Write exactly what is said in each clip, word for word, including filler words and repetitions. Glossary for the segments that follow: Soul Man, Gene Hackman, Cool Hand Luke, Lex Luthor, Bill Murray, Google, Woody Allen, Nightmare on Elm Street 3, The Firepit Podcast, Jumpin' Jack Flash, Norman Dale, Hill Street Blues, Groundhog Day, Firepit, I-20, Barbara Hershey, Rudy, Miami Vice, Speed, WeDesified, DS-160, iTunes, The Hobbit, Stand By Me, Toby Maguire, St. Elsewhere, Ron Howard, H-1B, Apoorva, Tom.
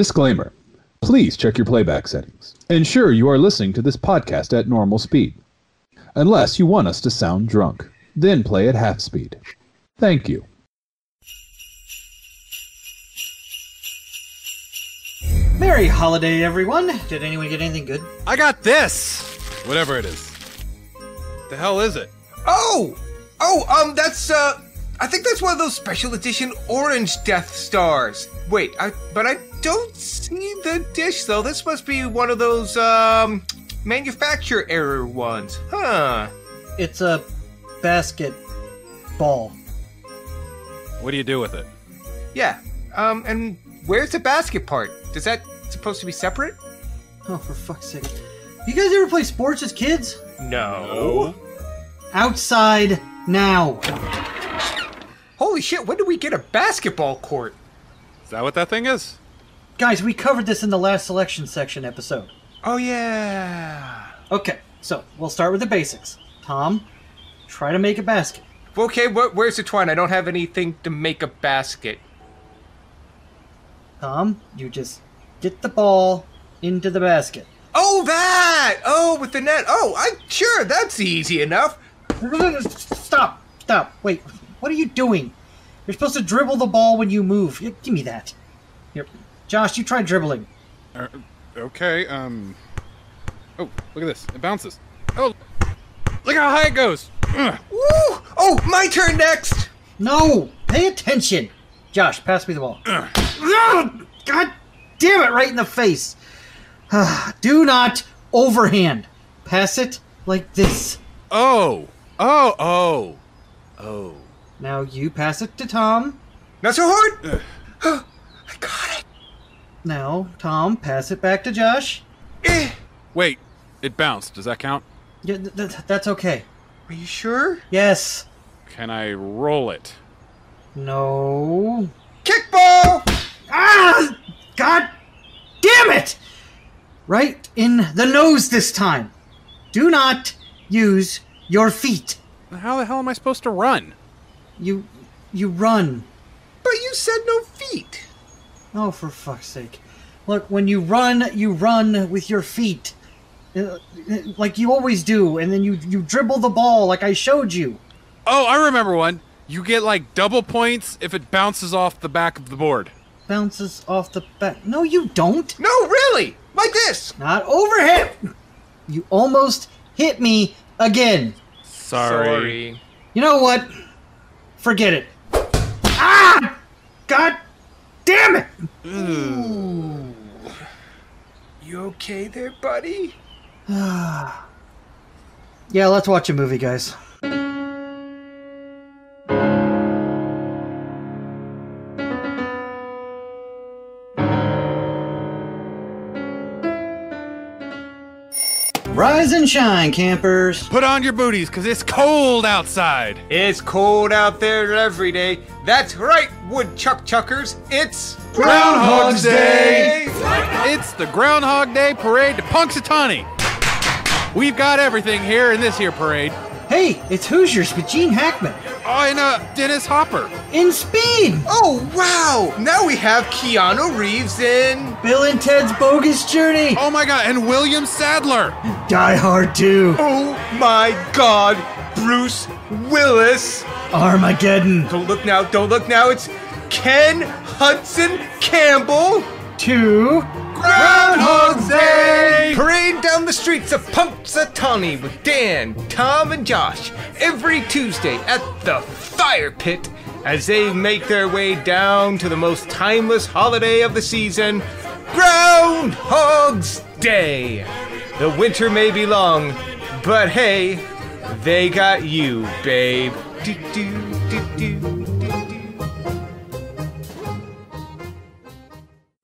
Disclaimer. Please check your playback settings. Ensure you are listening to this podcast at normal speed. Unless you want us to sound drunk. Then play at half speed. Thank you. Merry holiday, everyone. Did anyone get anything good? I got this! Whatever it is. The hell is it? Oh! Oh, um, that's, uh... I think that's one of those special edition orange Death Stars. Wait, I but I don't see the dish, though. This must be one of those, um, manufacture error ones. Huh. It's a basket ball. What do you do with it? Yeah, um, and where's the basket part? Is that supposed to be separate? Oh, for fuck's sake. You guys ever play sports as kids? No. Outside now. Holy shit, when do we get a basketball court? Is that what that thing is? Guys, we covered this in the last selection section episode. Oh, yeah. Okay, so we'll start with the basics. Tom, try to make a basket. Okay, wh where's the twine? I don't have anything to make a basket. Tom, you just get the ball into the basket. Oh, that! Oh, with the net. Oh, I sure, that's easy enough. Stop, stop, wait. What are you doing? You're supposed to dribble the ball when you move. Give me that. Here. Josh, you try dribbling. Uh, okay, um... Oh, look at this. It bounces. Oh, look how high it goes. Ugh. Woo! Oh, my turn next! No! Pay attention! Josh, pass me the ball. Ugh. God damn it, right in the face. Do not overhand. Pass it like this. Oh. Oh, oh. Oh. Now you pass it to Tom. Not so hard! I got it! Now, Tom, pass it back to Josh. Wait, it bounced. Does that count? Yeah, th th that's okay. Are you sure? Yes. Can I roll it? No. Kickball! Ah! God damn it! Right in the nose this time. Do not use your feet. How the hell am I supposed to run? You, you run. But you said no feet. Oh, for fuck's sake. Look, when you run, you run with your feet. Like you always do, and then you, you dribble the ball like I showed you. Oh, I remember one. You get, like, double points if it bounces off the back of the board. Bounces off the back? No, you don't. No, really? Like this. Not overhead. You almost hit me again. Sorry. Sorry. You know what? Forget it. Ah! God damn it! Ooh. You okay there, buddy? Yeah, let's watch a movie, guys. Rise and shine, campers. Put on your booties, because it's cold outside. It's cold out there every day. That's right, woodchuck chuckers. It's Groundhog's Day. It's the Groundhog Day parade to Punxsutawney. We've got everything here in this here parade. Hey, it's Hoosiers with Gene Hackman. Oh, and uh, Dennis Hopper. In Speed. Oh, wow. Now we have Keanu Reeves in... Bill and Ted's Bogus Journey. Oh, my God. And William Sadler. Die Hard two. Oh, my God. Bruce Willis. Armageddon. Don't look now. Don't look now. It's Ken Hudson Campbell. Two... Groundhog's Day! Parade down the streets of Punxsutawney with Dan, Tom, and Josh every Tuesday at the Firepit as they make their way down to the most timeless holiday of the season, Groundhog's Day. The winter may be long, but hey, they got you, babe. Do, do, do, do.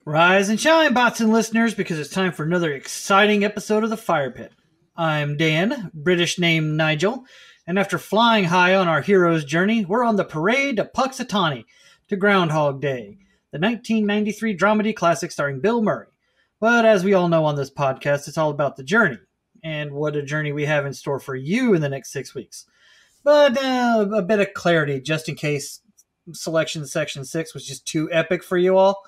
Rise and shine, bots and listeners, because it's time for another exciting episode of the Fire Pit. I'm Dan, British name Nigel, and after flying high on our hero's journey, we're on the parade to Punxsutawney to Groundhog Day, the nineteen ninety-three dramedy classic starring Bill Murray. But as we all know on this podcast, it's all about the journey, and what a journey we have in store for you in the next six weeks. But uh, a bit of clarity, just in case Selection Section six was just too epic for you all.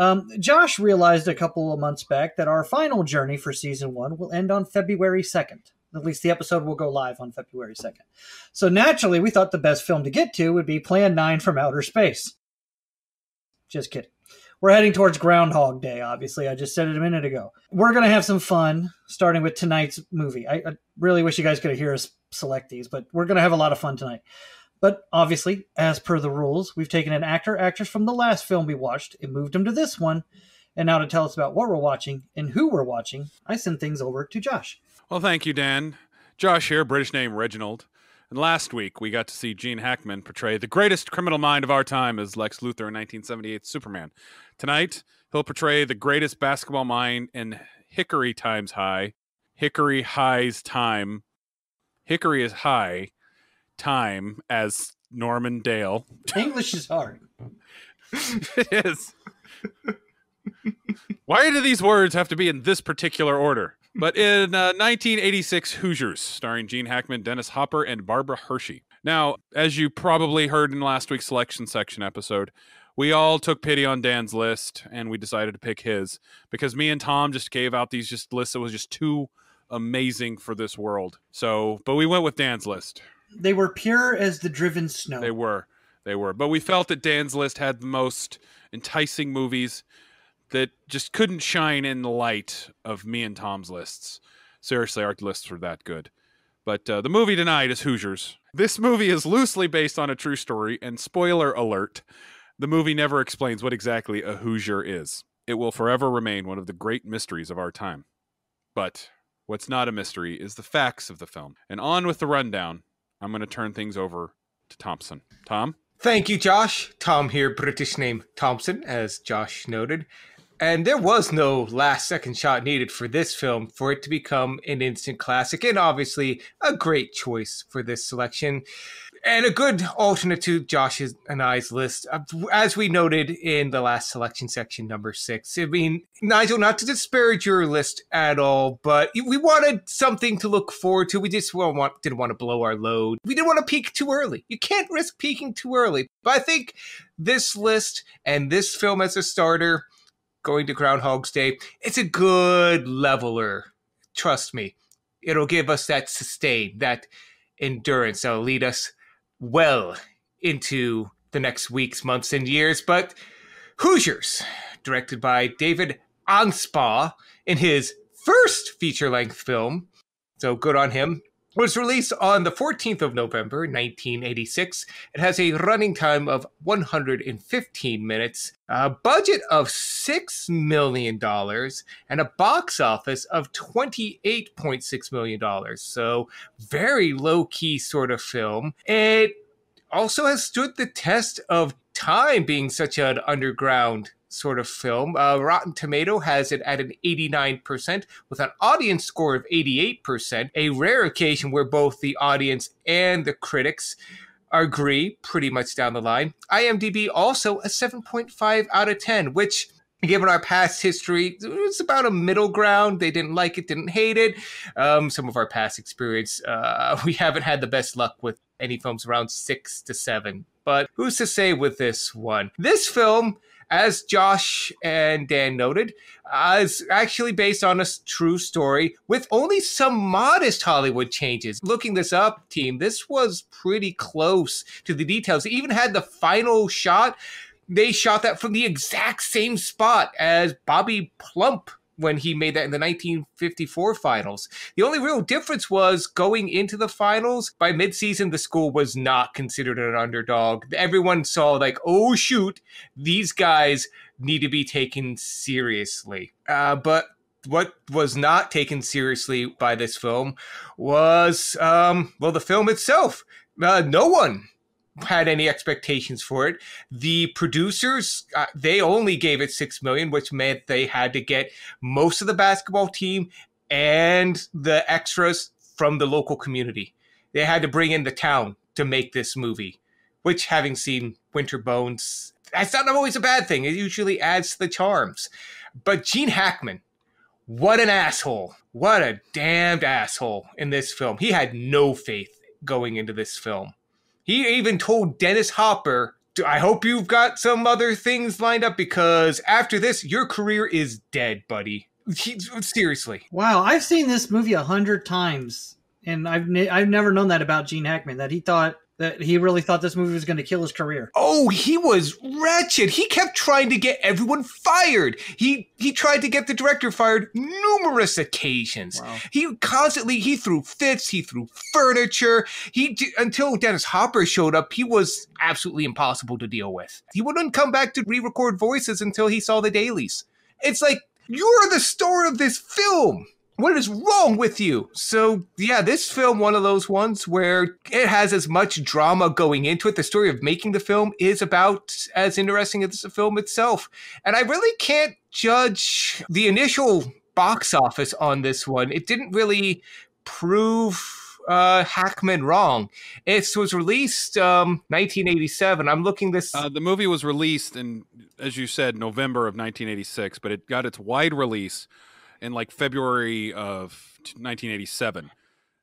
Um, Josh realized a couple of months back that our final journey for season one will end on February second. At least the episode will go live on February second. So naturally, we thought the best film to get to would be Plan nine from Outer Space. Just kidding. We're heading towards Groundhog Day, obviously. I just said it a minute ago. We're going to have some fun, starting with tonight's movie. I, I really wish you guys could hear us select these, but we're going to have a lot of fun tonight. But obviously, as per the rules, we've taken an actor, actress from the last film we watched and moved them to this one. And now to tell us about what we're watching and who we're watching, I send things over to Josh. Well, thank you, Dan. Josh here, British name Reginald. And last week, we got to see Gene Hackman portray the greatest criminal mind of our time as Lex Luthor in nineteen seventy-eight's Superman. Tonight, he'll portray the greatest basketball mind in Hickory Times High. Hickory High's Time. Hickory is high. Time as Norman Dale. English is hard. It is. Why do these words have to be in this particular order? But in uh, nineteen eighty-six Hoosiers, starring Gene Hackman, Dennis Hopper, and Barbara Hershey. Now, as you probably heard in last week's selection section episode, we all took pity on Dan's list, and we decided to pick his. Because me and Tom just gave out these just lists that was just too amazing for this world. So, but we went with Dan's list. They were pure as the driven snow. They were. They were. But we felt that Dan's list had the most enticing movies that just couldn't shine in the light of me and Tom's lists. Seriously, our lists were that good. But uh, the movie tonight is Hoosiers. This movie is loosely based on a true story, and spoiler alert, the movie never explains what exactly a Hoosier is. It will forever remain one of the great mysteries of our time. But what's not a mystery is the facts of the film. And on with the rundown, I'm going to turn things over to Thompson. Tom? Thank you, Josh. Tom here, British name Thompson, as Josh noted. And there was no last second shot needed for this film for it to become an instant classic, and obviously a great choice for this selection. And a good alternate to Josh's and I's list, as we noted in the last selection section, number six. I mean, Nigel, not to disparage your list at all, but we wanted something to look forward to. We just want, didn't want to blow our load. We didn't want to peak too early. You can't risk peaking too early. But I think this list and this film as a starter, going to Groundhog's Day, it's a good leveler. Trust me. It'll give us that sustain, that endurance that'll lead us well into the next weeks, months, and years. But Hoosiers, directed by David Anspaugh in his first feature-length film, so good on him, was released on the fourteenth of November, nineteen eighty-six. It has a running time of one hundred fifteen minutes, a budget of six million dollars, and a box office of twenty-eight point six million dollars. So very low-key sort of film. It also has stood the test of time, being such an underground sort of film. Uh, Rotten Tomato has it at an eighty-nine percent with an audience score of eighty-eight percent, a rare occasion where both the audience and the critics agree pretty much down the line. IMDb also a seven point five out of ten, which, given our past history, it's about a middle ground. They didn't like it, didn't hate it. Um, some of our past experience, uh, we haven't had the best luck with any films around six to seven. But who's to say with this one? This film, as Josh and Dan noted, uh, is actually based on a true story with only some modest Hollywood changes. Looking this up, team, this was pretty close to the details. They even had the final shot. They shot that from the exact same spot as Bobby Plump when he made that in the nineteen fifty-four finals. The only real difference was going into the finals, by midseason, the school was not considered an underdog. Everyone saw like, oh shoot, these guys need to be taken seriously. Uh, but what was not taken seriously by this film was, um, well, the film itself. Uh, no one had any expectations for it. The producers, uh, they only gave it six million dollars, which meant they had to get most of the basketball team and the extras from the local community. They had to bring in the town to make this movie, which, having seen Winter Bones, that's not always a bad thing. It usually adds to the charms. But Gene Hackman, what an asshole. What a damned asshole in this film. He had no faith going into this film. He even told Dennis Hopper I hope you've got some other things lined up, because after this, your career is dead, buddy. He, seriously. Wow, I've seen this movie a hundred times, and I've ne I've never known that about Gene Hackman, that he thought that he really thought this movie was going to kill his career. Oh, he was wretched. He kept trying to get everyone fired. He he tried to get the director fired numerous occasions. Wow. He constantly he threw fits. He threw furniture. He until Dennis Hopper showed up, he was absolutely impossible to deal with. He wouldn't come back to re-record voices until he saw the dailies. It's like, you're the star of this film. What is wrong with you? So, yeah, this film, one of those ones where it has as much drama going into it. The story of making the film is about as interesting as the film itself. And I really can't judge the initial box office on this one. It didn't really prove uh, Hackman wrong. It was released um, nineteen eighty-seven. I'm looking this... Uh, the movie was released in, as you said, November of nineteen eighty-six, but it got its wide release in like February of nineteen eighty-seven.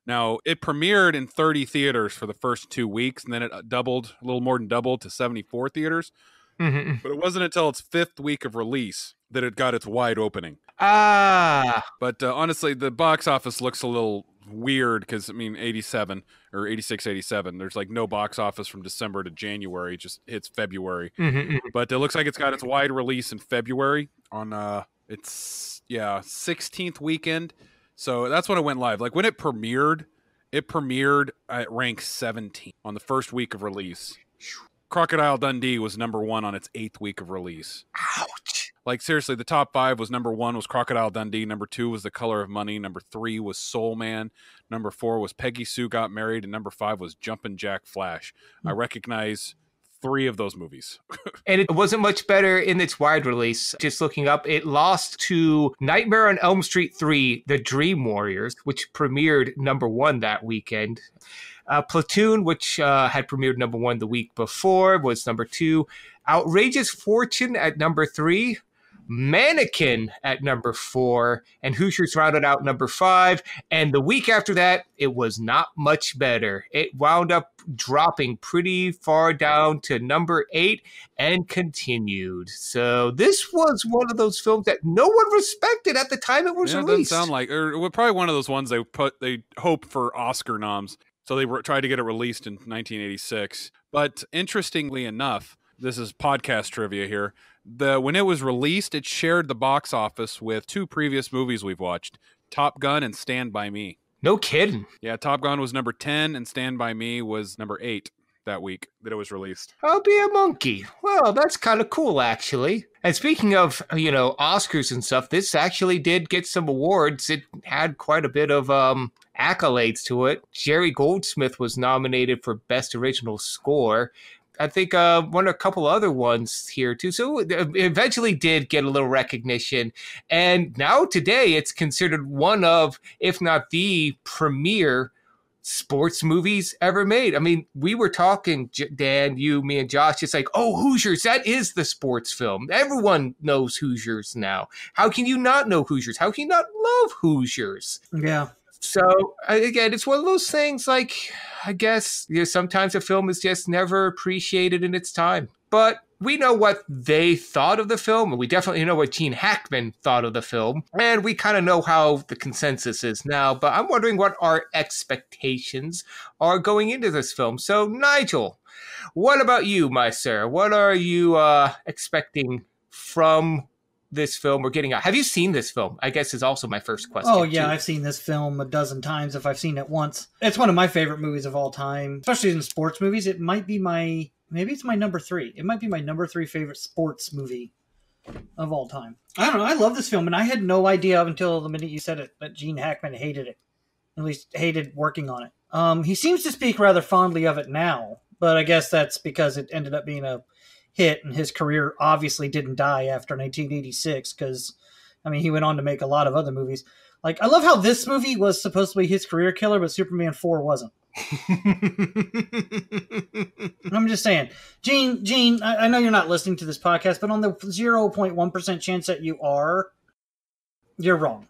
Now, it premiered in thirty theaters for the first two weeks, and then it doubled, a little more than doubled, to seventy-four theaters. Mm-hmm. But it wasn't until its fifth week of release that it got its wide opening. Ah! But uh, honestly, the box office looks a little weird because, I mean, eighty-seven or eighty-six, eighty-seven, there's like no box office from December to January. It just hits February. Mm-hmm. But it looks like it's got its wide release in February on... Uh, It's, yeah, sixteenth weekend. So that's when it went live. Like, when it premiered, it premiered at rank seventeen on the first week of release. Crocodile Dundee was number one on its eighth week of release. Ouch. Like, seriously, the top five was number one was Crocodile Dundee. Number two was The Color of Money. Number three was Soul Man. Number four was Peggy Sue Got Married. And number five was Jumpin' Jack Flash. Mm-hmm. I recognize... three of those movies. And it wasn't much better in its wide release. Just looking up, it lost to Nightmare on Elm Street three, The Dream Warriors, which premiered number one that weekend. Uh, Platoon, which uh, had premiered number one the week before, was number two. Outrageous Fortune at number three. Mannequin at number four, and Hoosiers rounded out number five. And the week after that, it was not much better. It wound up dropping pretty far down to number eight and continued. So this was one of those films that no one respected at the time it was yeah, released. It doesn't sound like, or it was probably one of those ones they put they hope for Oscar noms, so they were, tried to get it released in nineteen eighty-six. But interestingly enough, this is podcast trivia here. The when it was released, it shared the box office with two previous movies we've watched, Top Gun and Stand By Me. No kidding. Yeah, Top Gun was number ten and Stand By Me was number eight that week that it was released. I'll be a monkey. Well, that's kind of cool, actually. And speaking of, you know, Oscars and stuff, this actually did get some awards. It had quite a bit of um, accolades to it. Jerry Goldsmith was nominated for Best Original Score. I think uh, one or a couple other ones here, too. So it eventually did get a little recognition. And now today it's considered one of, if not the premier sports movies ever made. I mean, we were talking, Dan, you, me, and Josh, it's like, oh, Hoosiers, that is the sports film. Everyone knows Hoosiers now. How can you not know Hoosiers? How can you not love Hoosiers? Yeah. So, again, it's one of those things, like, I guess, you know, sometimes a film is just never appreciated in its time. But we know what they thought of the film, and we definitely know what Gene Hackman thought of the film. And we kind of know how the consensus is now, but I'm wondering what our expectations are going into this film. So, Nigel, what about you, my sir? What are you uh, expecting from this film we're getting out? Have you seen this film? I guess is also my first question. Oh yeah, too. I've seen this film a dozen times if I've seen it once. It's one of my favorite movies of all time, especially in sports movies. It might be my, maybe it's my number three. It might be my number three favorite sports movie of all time. I don't know. I love this film, and I had no idea until the minute you said it that Gene Hackman hated it, at least hated working on it. Um, he seems to speak rather fondly of it now, but I guess that's because it ended up being a hit, and his career obviously didn't die after nineteen eighty-six, because I mean he went on to make a lot of other movies. Like, I love how this movie was supposed to be his career killer, but Superman four wasn't. I'm just saying, Gene, Gene, I, I know you're not listening to this podcast, but on the zero point one percent chance that you are, you're wrong.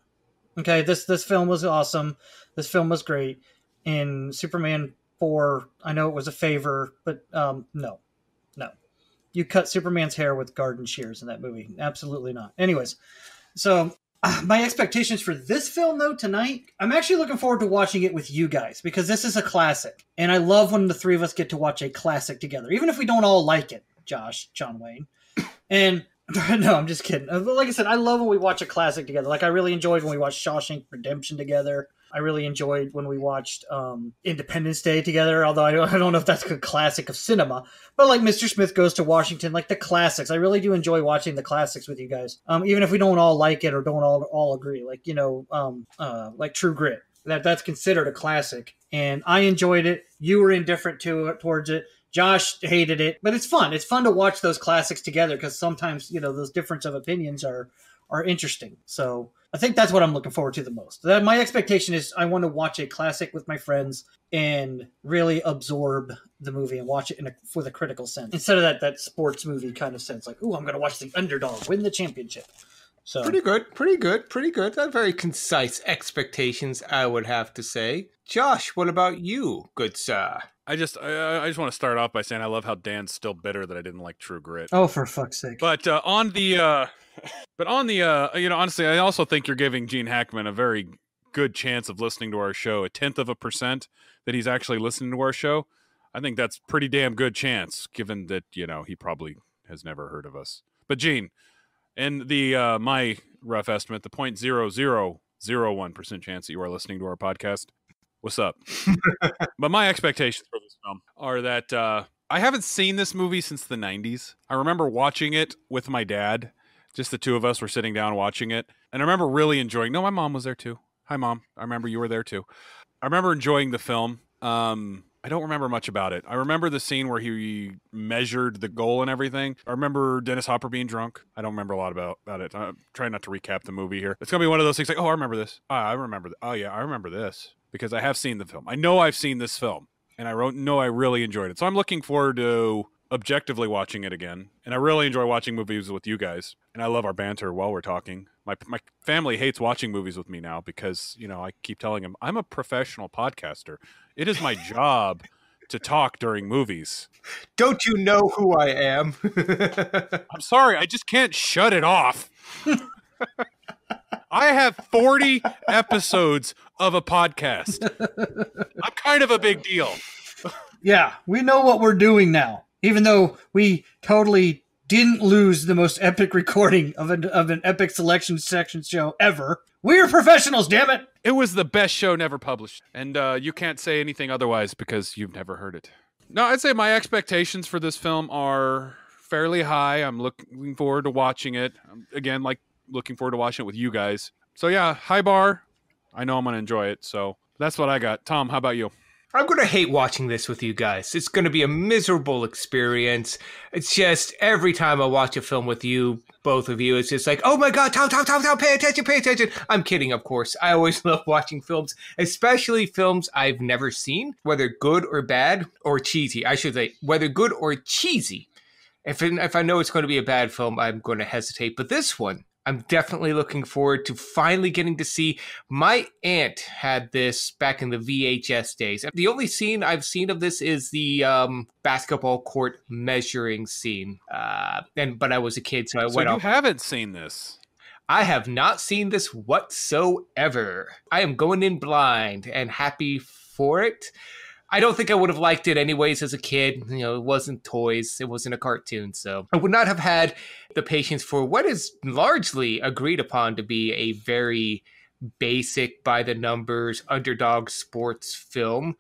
Okay, this this film was awesome. This film was great. And Superman four, I know it was a favor, but um, no. No. you cut Superman's hair with garden shears in that movie. Absolutely not. Anyways, so uh, my expectations for this film, though, tonight, I'm actually looking forward to watching it with you guys because this is a classic. And I love when the three of us get to watch a classic together, even if we don't all like it, Josh, John Wayne. And no, I'm just kidding. Like I said, I love when we watch a classic together. Like I really enjoyed when we watched Shawshank Redemption together. I really enjoyed when we watched um, Independence Day together, although I don't, I don't know if that's a classic of cinema. But like Mister Smith Goes to Washington, like the classics. I really do enjoy watching the classics with you guys, um, even if we don't all like it or don't all, all agree. Like, you know, um, uh, like True Grit. That That's considered a classic. And I enjoyed it. You were indifferent to towards it. Josh hated it. But it's fun. It's fun to watch those classics together because sometimes, you know, those difference of opinions are are interesting. So I think that's what I'm looking forward to the most. That my expectation is I want to watch a classic with my friends and really absorb the movie and watch it in a, with a critical sense. Instead of that that sports movie kind of sense, like, ooh, I'm going to watch the underdog win the championship. So Pretty good, pretty good, pretty good. That's very concise expectations, I would have to say. Josh, what about you, good sir? I just I, I just want to start off by saying I love how Dan's still bitter that I didn't like True Grit. Oh, for fuck's sake. But uh, on the... Uh... But on the, uh, you know, honestly, I also think you're giving Gene Hackman a very good chance of listening to our show, a tenth of a percent that he's actually listening to our show. I think that's pretty damn good chance, given that, you know, he probably has never heard of us. But Gene, in the uh, my rough estimate, the zero point zero zero zero one percent chance that you are listening to our podcast, what's up? But my expectations for this film are that uh, I haven't seen this movie since the nineties. I remember watching it with my dad. Just the two of us were sitting down watching it. And I remember really enjoying... No, my mom was there too. Hi, Mom. I remember you were there too. I remember enjoying the film. Um, I don't remember much about it. I remember the scene where he measured the goal and everything. I remember Dennis Hopper being drunk. I don't remember a lot about, about it. I'm trying not to recap the movie here. It's going to be one of those things like, oh, I remember this. Oh, I remember that. Oh, yeah, I remember this. Because I have seen the film. I know I've seen this film. And I wrote, no, I really enjoyed it. So I'm looking forward to... objectively watching it again, and I really enjoy watching movies with you guys, and I love our banter while we're talking. My my family hates watching movies with me now because, you know, I keep telling them I'm a professional podcaster. It is my job to talk during movies. Don't you know who I am? I'm sorry, I just can't shut it off. I have forty episodes of a podcast. I'm kind of a big deal. Yeah, we know what we're doing now. Even though we totally didn't lose the most epic recording of an, of an epic selection section show ever. We're professionals, damn it. It was the best show never published. And uh, you can't say anything otherwise because you've never heard it. No, I'd say my expectations for this film are fairly high. I'm looking forward to watching it. I'm, again, like looking forward to watching it with you guys. So yeah, high bar. I know I'm going to enjoy it. So that's what I got. Tom, how about you? I'm going to hate watching this with you guys. It's going to be a miserable experience. It's just every time I watch a film with you, both of you, it's just like, oh my God, Tom, Tom, Tom, Tom, pay attention, pay attention. I'm kidding, of course. I always love watching films, especially films I've never seen, whether good or bad or cheesy. I should say, whether good or cheesy. If, if I know it's going to be a bad film, I'm going to hesitate. But this one, I'm definitely looking forward to finally getting to see. My aunt had this back in the V H S days. The only scene I've seen of this is the um, basketball court measuring scene. Uh, and but I was a kid, so I so went off. So you haven't seen this? I have not seen this whatsoever. I am going in blind and happy for it. I don't think I would have liked it anyways as a kid. You know, it wasn't toys. It wasn't a cartoon. So I would not have had the patience for what is largely agreed upon to be a very basic by the numbers underdog sports film.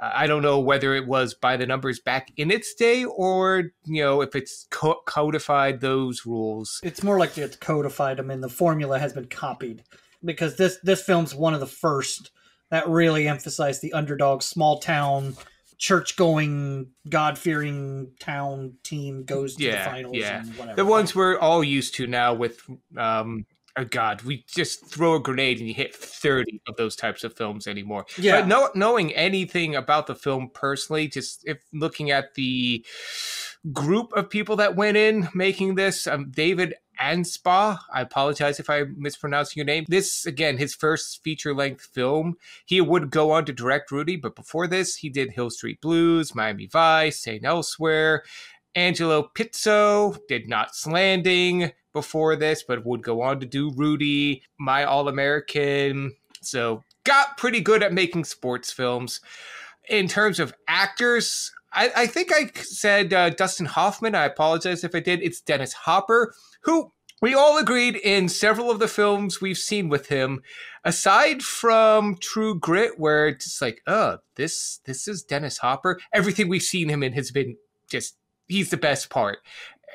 Uh, I don't know whether it was by the numbers back in its day or, you know, if it's co codified those rules. It's more like it's codified. I mean, the formula has been copied because this, this film's one of the first that really emphasized the underdog, small town, church-going, God-fearing town team goes to yeah, the finals yeah. and whatever. The ones we're all used to now with, um, oh God, we just throw a grenade and you hit thirty of those types of films anymore. Yeah. But no, knowing anything about the film personally, just if looking at the group of people that went in making this, um, David Anspaugh, I apologize if I mispronounce your name. This, again, his first feature-length film. He would go on to direct Rudy, but before this, he did Hill Street Blues, Miami Vice, Saint Elsewhere, Angelo Pizzo did Knots Landing before this, but would go on to do Rudy, My All-American. So got pretty good at making sports films. In terms of actors, I, I think I said uh, Dustin Hoffman. I apologize if I did. It's Dennis Hopper, who we all agreed in several of the films we've seen with him, aside from True Grit, where it's just like, oh, this, this is Dennis Hopper. Everything we've seen him in has been just, he's the best part.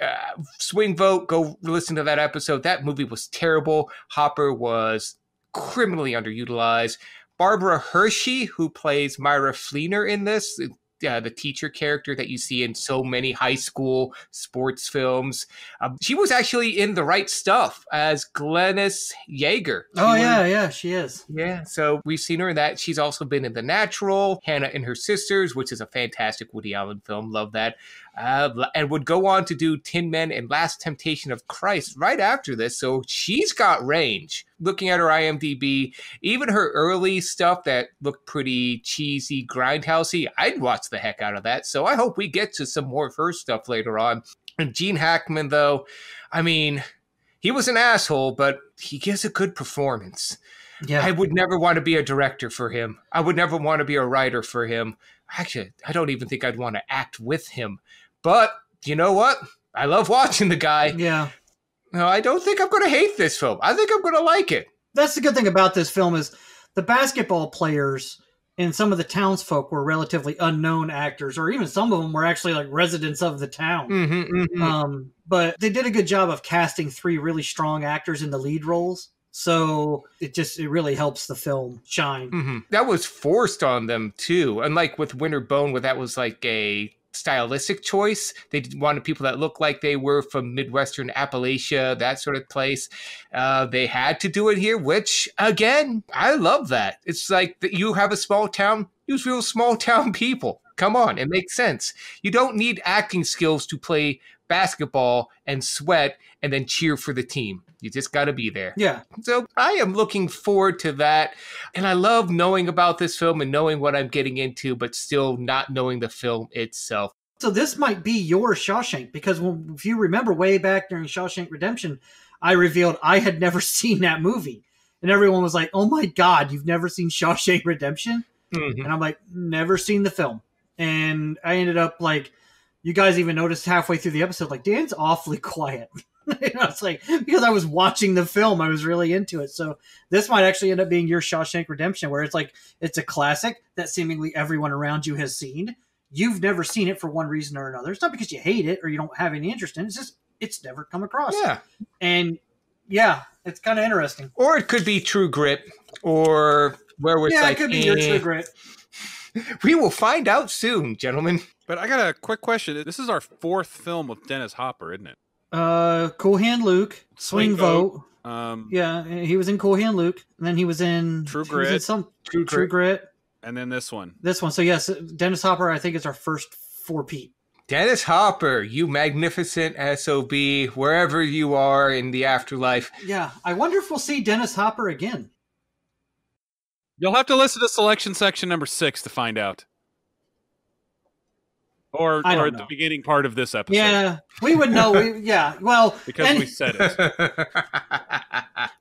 Uh, Swing Vote, go listen to that episode. That movie was terrible. Hopper was criminally underutilized. Barbara Hershey, who plays Myra Fleener in this, Uh, the teacher character that you see in so many high school sports films. Um, she was actually in The Right Stuff as Glennis Yeager. She oh, yeah, was, yeah, she is. Yeah, so we've seen her in that. She's also been in The Natural, Hannah and Her Sisters, which is a fantastic Woody Allen film. Love that. Uh, and would go on to do Tin Men and Last Temptation of Christ right after this. So she's got range. Looking at her IMDb, even her early stuff that looked pretty cheesy, grindhousey, I'd watch the heck out of that. So I hope we get to some more of her stuff later on. And Gene Hackman, though, I mean, he was an asshole, but he gives a good performance. Yeah. I would never want to be a director for him. I would never want to be a writer for him. Actually, I don't even think I'd want to act with him. But you know what? I love watching the guy. Yeah. No, I don't think I'm going to hate this film. I think I'm going to like it. That's the good thing about this film is the basketball players and some of the townsfolk were relatively unknown actors, or even some of them were actually like residents of the town. Mm-hmm, mm-hmm. Um, but they did a good job of casting three really strong actors in the lead roles. So it just, it really helps the film shine. Mm-hmm. That was forced on them too. Unlike with Winter Bone, where that was like a stylistic choice. They wanted people that looked like they were from Midwestern Appalachia, that sort of place. Uh, they had to do it here, which, again, I love that. It's like that you have a small town, use real small town people. Come on, it makes sense. You don't need acting skills to play basketball and sweat and then cheer for the team. You just got to be there. Yeah. So I am looking forward to that. And I love knowing about this film and knowing what I'm getting into, but still not knowing the film itself. So this might be your Shawshank, because when, if you remember way back during Shawshank Redemption, I revealed I had never seen that movie. And everyone was like, oh my God, you've never seen Shawshank Redemption? Mm-hmm. And I'm like, never seen the film. And I ended up like, you guys even noticed halfway through the episode, like, Dan's awfully quiet. You know, it's like, because I was watching the film, I was really into it. So this might actually end up being your Shawshank Redemption, where it's like, it's a classic that seemingly everyone around you has seen. You've never seen it for one reason or another. It's not because you hate it or you don't have any interest in it. It's just, it's never come across. Yeah. And yeah, it's kind of interesting. Or it could be True Grit, or where we're yeah, like, it could be eh. your True Grit. We will find out soon, gentlemen. But I got a quick question. This is our fourth film with Dennis Hopper, isn't it? Uh, Cool Hand Luke, Swing, Swing Vote. Vote. Um, yeah, he was in Cool Hand Luke, and then he was in True Grit. In some True, True Grit. Grit, and then this one. This one. So yes, Dennis Hopper. I think is our first four-peat. Dennis Hopper, you magnificent S O B, wherever you are in the afterlife. Yeah, I wonder if we'll see Dennis Hopper again. You'll have to listen to selection section number six to find out. Or, or at the beginning part of this episode. Yeah, we would know. We, yeah, well. Because and... we said it.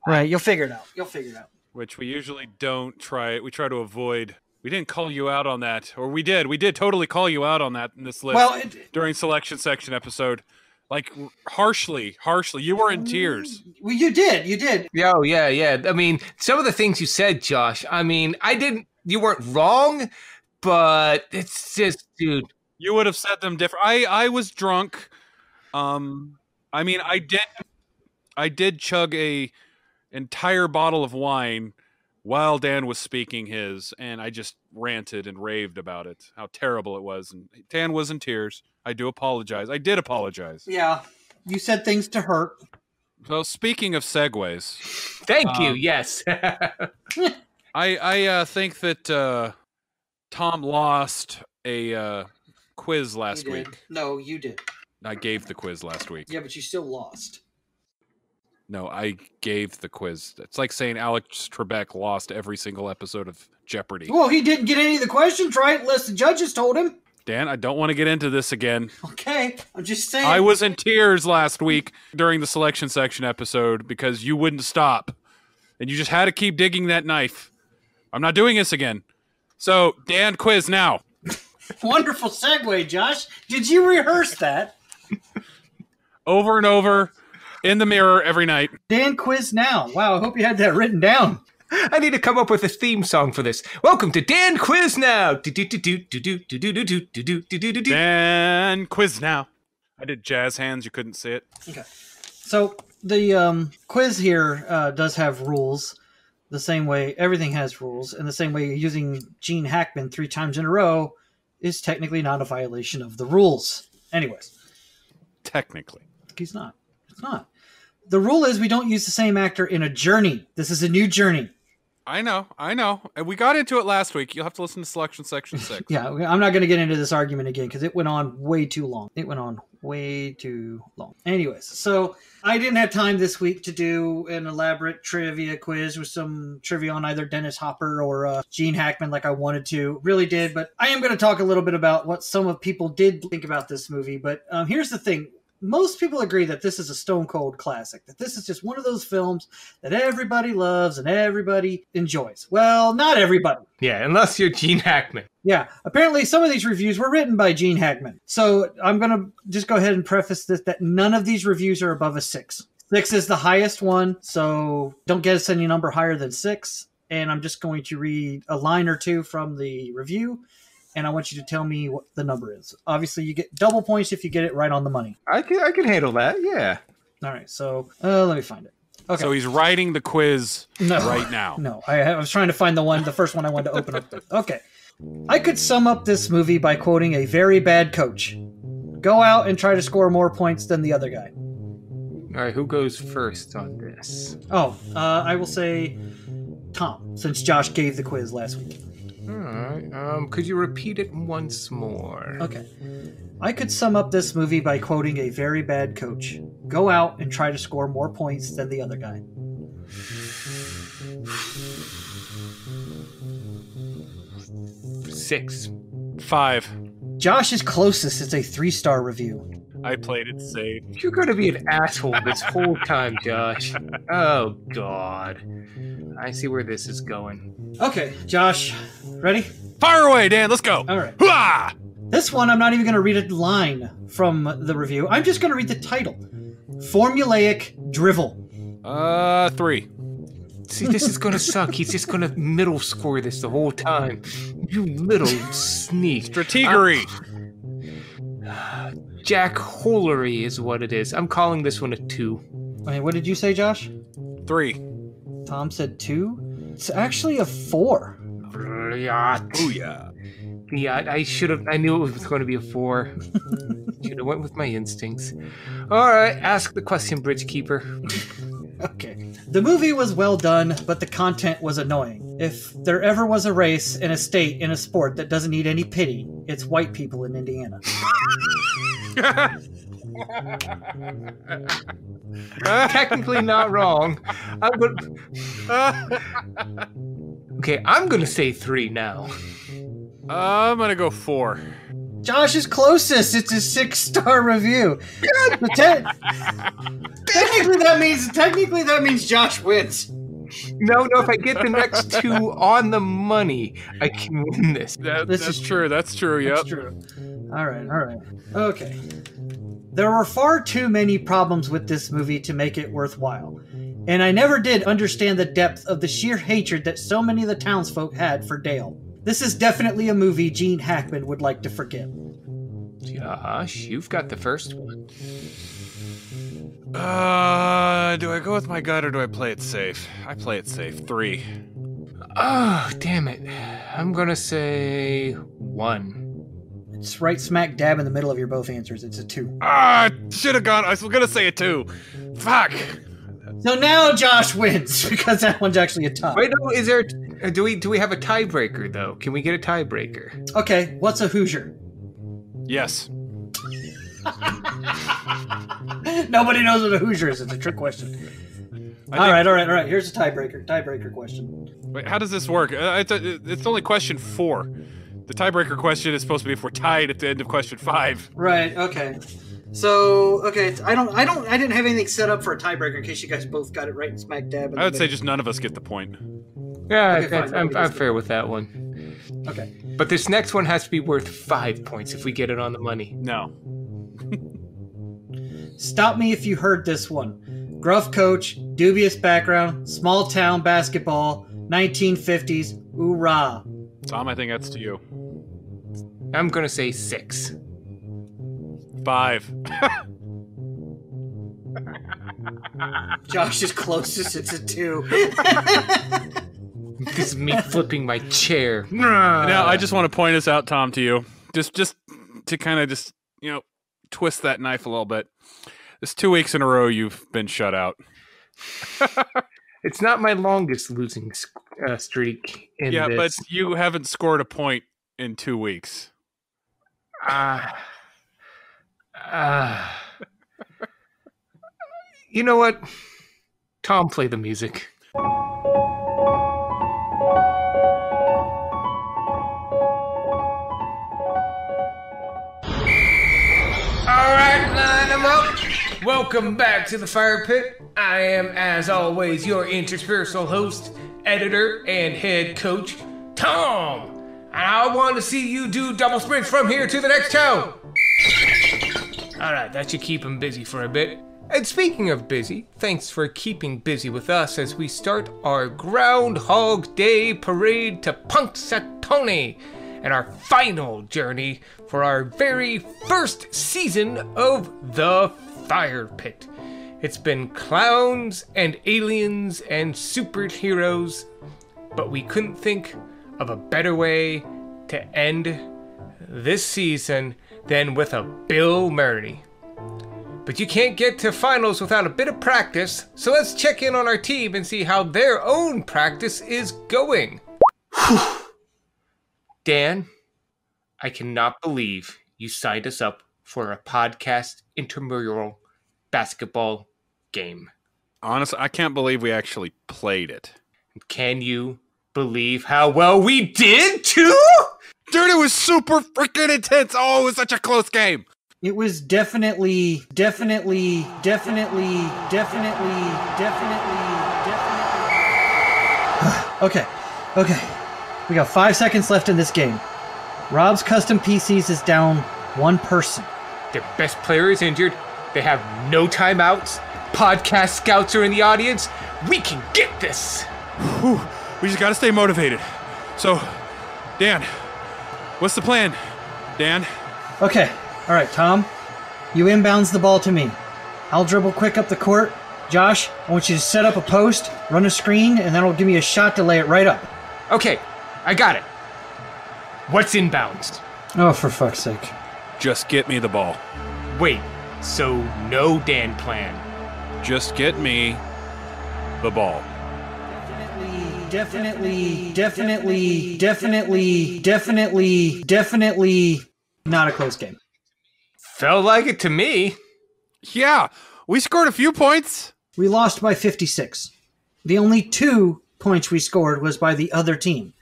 Right, you'll figure it out. You'll figure it out. Which we usually don't try. We try to avoid. We didn't call you out on that. Or we did. We did totally call you out on that in this list. Well, it... during selection section episode. Like, harshly, harshly. You were in tears. Well, you did. You did. Oh, yeah, yeah. I mean, some of the things you said, Josh, I mean, I didn't, you weren't wrong, but it's just, dude. You would have said them different. I, I was drunk. Um, I mean, I did, I did chug a entire bottle of wine while Dan was speaking his, and I just ranted and raved about it, how terrible it was. And Dan was in tears. I do apologize. I did apologize. Yeah. You said things to hurt. So speaking of segues. Thank um, you. Yes. I, I uh, think that uh, Tom lost a uh, quiz last week. No, you did. I gave the quiz last week. Yeah, but you still lost. No, I gave the quiz. It's like saying Alex Trebek lost every single episode of Jeopardy. Well, he didn't get any of the questions right unless the judges told him. Dan, I don't want to get into this again. Okay, I'm just saying. I was in tears last week during the selection section episode because you wouldn't stop. And you just had to keep digging that knife. I'm not doing this again. So, Dan, quiz now. Wonderful segue, Josh. Did you rehearse that? Over and over, in the mirror every night. Dan, quiz now. Wow, I hope you had that written down. I need to come up with a theme song for this. Welcome to Dan Quiz Now. Dan Quiz Now. I did jazz hands. You couldn't see it. Okay. So the um, quiz here uh, does have rules. The same way everything has rules, and the same way using Gene Hackman three times in a row is technically not a violation of the rules. Anyways. Technically. He's not. It's not. The rule is we don't use the same actor in a journey. This is a new journey. I know, I know. And we got into it last week. You'll have to listen to Selection Section six. Yeah, I'm not going to get into this argument again because it went on way too long. It went on way too long. Anyways, so I didn't have time this week to do an elaborate trivia quiz with some trivia on either Dennis Hopper or uh, Gene Hackman like I wanted to. Really did, but I am going to talk a little bit about what some of people did think about this movie. But um, here's the thing. Most people agree that this is a stone cold classic, that this is just one of those films that everybody loves and everybody enjoys. Well, not everybody. Yeah, unless you're Gene Hackman. Yeah, apparently some of these reviews were written by Gene Hackman. So I'm going to just go ahead and preface this, that none of these reviews are above a six. Six is the highest one, so don't get us any number higher than six. And I'm just going to read a line or two from the review. And I want you to tell me what the number is. Obviously, you get double points if you get it right on the money. I can, I can handle that, yeah. All right, so uh, let me find it. Okay. So he's writing the quiz no, right now. No, I, I was trying to find the one, the first one I wanted to open up. Okay. I could sum up this movie by quoting a very bad coach. Go out and try to score more points than the other guy. All right, who goes first on this? Oh, uh, I will say Tom, since Josh gave the quiz last week. All right. Um, could you repeat it once more? Okay. I could sum up this movie by quoting a very bad coach. Go out and try to score more points than the other guy. Six. Five. Josh's closest is a three-star review. I played it safe. You're going to be an asshole this whole time, Josh. Oh, God. I see where this is going. Okay, Josh, ready? Fire away, Dan. Let's go. All right. Hooah! This one, I'm not even going to read a line from the review. I'm just going to read the title. Formulaic drivel. Uh, three. See, this is going to suck. He's just going to middle score this the whole time. You little sneak. Strategery. Jack Holery is what it is. I'm calling this one a two. Wait, what did you say, Josh? Three. Tom said two. It's actually a four. Oh yeah. Yeah, I should have. I knew it was going to be a four. Should have went with my instincts. All right, ask the question, Bridge Keeper. Okay. The movie was well done, but the content was annoying. If there ever was a race in a state in a sport that doesn't need any pity, it's white people in Indiana. Technically not wrong. I'm gonna... Okay, I'm gonna say three now. Uh, I'm gonna go four. Josh is closest. It's a six-star review. te technically, that means technically that means Josh wins. No, no. If I get the next two on the money, I can win this. That, this that's is true. true. That's true. Yep. That's true. All right. All right. Okay. There were far too many problems with this movie to make it worthwhile, and I never did understand the depth of the sheer hatred that so many of the townsfolk had for Dale. This is definitely a movie Gene Hackman would like to forgive. Josh, you've got the first one. Uh, do I go with my gut or do I play it safe? I play it safe. Three. Oh, damn it. I'm gonna say one. It's right smack dab in the middle of your both answers. It's a two. Ah, should have gone. I was going to say a two. Fuck. So now Josh wins because that one's actually a tie. Wait, no, is there? Do we do we have a tiebreaker though? Can we get a tiebreaker? Okay, what's a Hoosier? Yes. Nobody knows what a Hoosier is. It's a trick question. I all right, all right, all right. Here's a tiebreaker. Tiebreaker question. Wait, how does this work? Uh, it's a, it's only question four. The tiebreaker question is supposed to be if we're tied at the end of question five. Right, okay. So, okay, I don't, I don't, I didn't have anything set up for a tiebreaker in case you guys both got it right and smack dab. I would say just none of us get the point. Yeah, okay, I, fine, I'm, I'm fair with that one. Okay. But this next one has to be worth five points if we get it on the money. No. Stop me if you heard this one. Gruff coach, dubious background, small town basketball, nineteen fifties, hoorah. Tom, I think that's to you. I'm going to say six. Five. Josh is closest. It's a two. This is me flipping my chair. Now, I just want to point us out, Tom, to you. Just, just to kind of just, you know, twist that knife a little bit. It's two weeks in a row you've been shut out. It's not my longest losing uh, streak. In yeah, this. But you haven't scored a point in two weeks. Ah. Uh, Uh, you know what? Tom, play the music. Alright, line 'em up. Welcome back to the Fire Pit. I am, as always, your interspersal host, editor, and head coach, Tom. And I want to see you do double sprints from here to the next town. Alright, that should keep him busy for a bit. And speaking of busy, thanks for keeping busy with us as we start our Groundhog Day parade to Punxsutawney and our final journey for our very first season of The Fire Pit. It's been clowns and aliens and superheroes, but we couldn't think of a better way to end this season than with a Bill Murray. But you can't get to finals without a bit of practice, so let's check in on our team and see how their own practice is going. Whew. Dan, I cannot believe you signed us up for a podcast intramural basketball game. Honestly, I can't believe we actually played it. Can you believe how well we did, too? Dude, it was super freaking intense. Oh, it was such a close game. It was definitely, definitely, definitely, definitely, definitely, definitely. Okay, okay. We got five seconds left in this game. Rob's Custom P Cs is down one person. Their best player is injured. They have no timeouts. Podcast scouts are in the audience. We can get this. Whew. We just got to stay motivated. So, Dan... what's the plan, Dan? Okay. All right, Tom. You inbounds the ball to me. I'll dribble quick up the court. Josh, I want you to set up a post, run a screen, and that'll give me a shot to lay it right up. Okay. I got it. What's inbounds? Oh, for fuck's sake. Just get me the ball. Wait. So no Dan plan. Just get me the ball. Definitely, definitely, definitely, definitely, definitely not a close game. Felt like it to me. Yeah, we scored a few points. We lost by fifty-six. The only two points we scored was by the other team.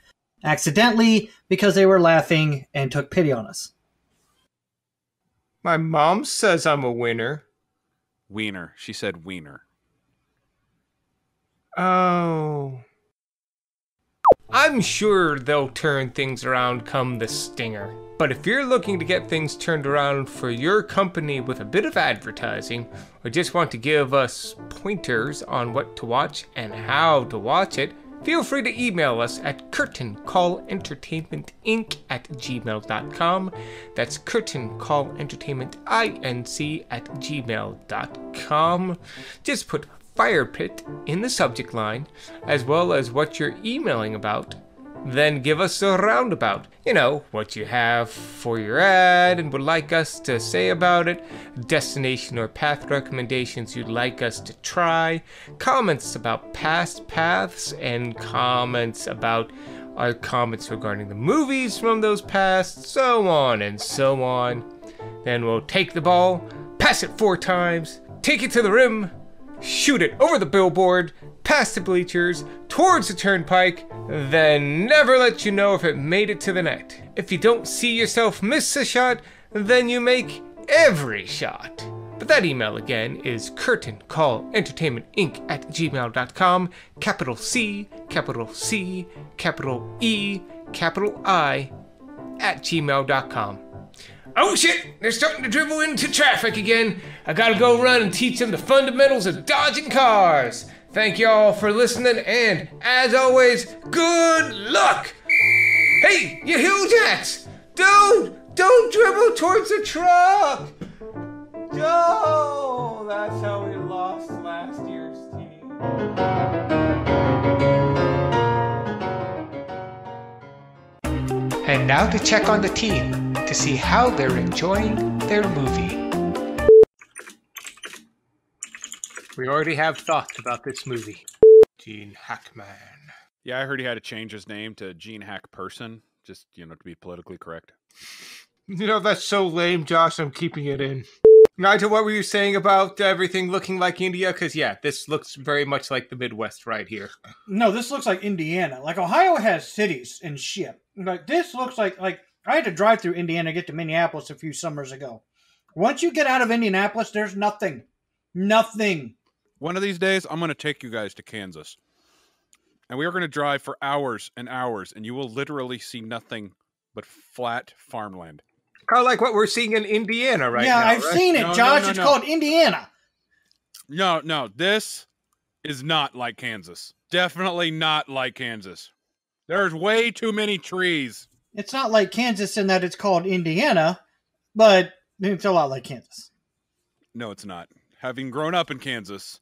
Accidentally, because they were laughing and took pity on us. My mom says I'm a winner. Wiener. She said wiener. Oh... I'm sure they'll turn things around come the stinger. But if you're looking to get things turned around for your company with a bit of advertising, or just want to give us pointers on what to watch and how to watch it, feel free to email us at curtain call entertainment inc at gmail dot com. That's curtain call entertainment inc at gmail dot com. Just put Fire Pit in the subject line, as well as what you're emailing about, then give us a roundabout. You know, what you have for your ad and would like us to say about it, destination or path recommendations you'd like us to try, comments about past paths, and comments about our comments regarding the movies from those past, so on and so on. Then we'll take the ball, pass it four times, take it to the rim, shoot it over the billboard, past the bleachers, towards the turnpike, then never let you know if it made it to the net. If you don't see yourself miss a shot, then you make every shot. But that email again is curtain call entertainment inc at gmail dot com, capital C, capital C, capital E, capital I, at gmail dot com. Oh shit, they're starting to dribble into traffic again. I gotta go run and teach them the fundamentals of dodging cars. Thank y'all for listening, and as always, good luck. Hey, you hill jacks, dude, don't dribble towards the truck. Oh, that's how we lost last year's team. And now to check on the team, to see how they're enjoying their movie. We already have thoughts about this movie. Gene Hackman. Yeah, I heard he had to change his name to Gene Hack Person, just, you know, to be politically correct. You know, that's so lame, Josh. I'm keeping it in. Nigel, what were you saying about everything looking like India? Because, yeah, this looks very much like the Midwest right here. No, this looks like Indiana. Like, Ohio has cities and shit. Like, this looks like, like, I had to drive through Indiana to get to Minneapolis a few summers ago. Once you get out of Indianapolis, there's nothing. Nothing. One of these days, I'm going to take you guys to Kansas. And we are going to drive for hours and hours, and you will literally see nothing but flat farmland. Kind of like what we're seeing in Indiana right yeah, now. Yeah, I've right? seen it, no, Josh. No, no, it's no. called Indiana. No, no. This is not like Kansas. Definitely not like Kansas. There's way too many trees. It's not like Kansas in that it's called Indiana, but it's a lot like Kansas. No, it's not. Having grown up in Kansas,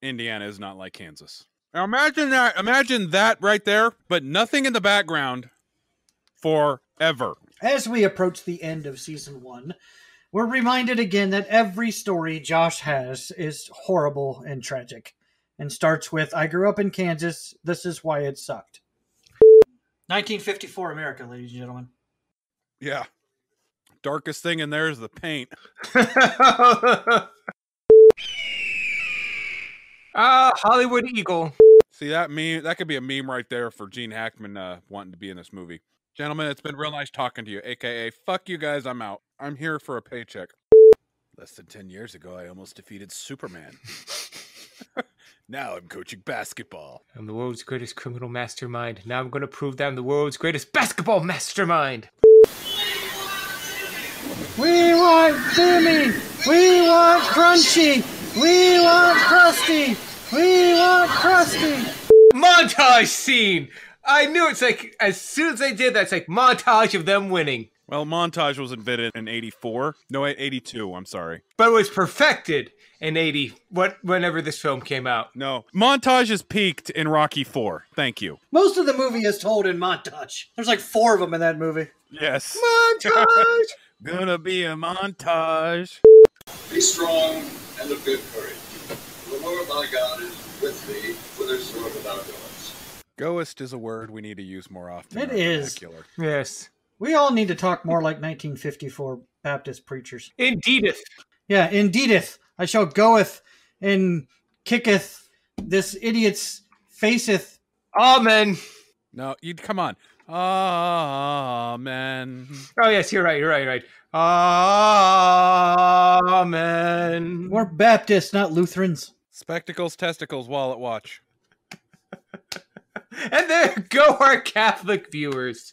Indiana is not like Kansas. Now imagine that, imagine that right there, but nothing in the background forever. As we approach the end of season one, we're reminded again that every story Josh has is horrible and tragic and starts with, I grew up in Kansas, this is why it sucked. nineteen fifty-four America, ladies and gentlemen. Yeah. Darkest thing in there is the paint. Ah, uh, Hollywood Eagle. See, that meme, that could be a meme right there for Gene Hackman uh, wanting to be in this movie. Gentlemen, it's been real nice talking to you, a k a fuck you guys, I'm out. I'm here for a paycheck. Less than ten years ago, I almost defeated Superman. Now I'm coaching basketball. I'm the world's greatest criminal mastermind. Now I'm going to prove that I'm the world's greatest basketball mastermind. We want Zoomy. We want Crunchy. We want Krusty. We want Krusty. Montage scene. I knew it's like, as soon as they did that, it's like montage of them winning. Well, montage was invented in eighty-four. No, eighty-two, I'm sorry. But it was perfected in eighty, what, whenever this film came out. No, montage is peaked in Rocky four. Thank you. Most of the movie is told in montage. There's like four of them in that movie. Yes. Montage! Gonna be a montage. Be strong and of good courage. The Lord my God is with me, for there's sort of without goest. Goest is a word we need to use more often. It is. Vernacular. Yes. We all need to talk more like nineteen fifty-four Baptist preachers. Indeedeth. Yeah, indeedeth. I shall goeth and kicketh this idiot's faceth. Amen. No, you'd come on. Amen. Oh, yes, you're right, you're right, you're right. Amen. We're Baptists, not Lutherans. Spectacles, testicles, wallet, watch. And there go our Catholic viewers.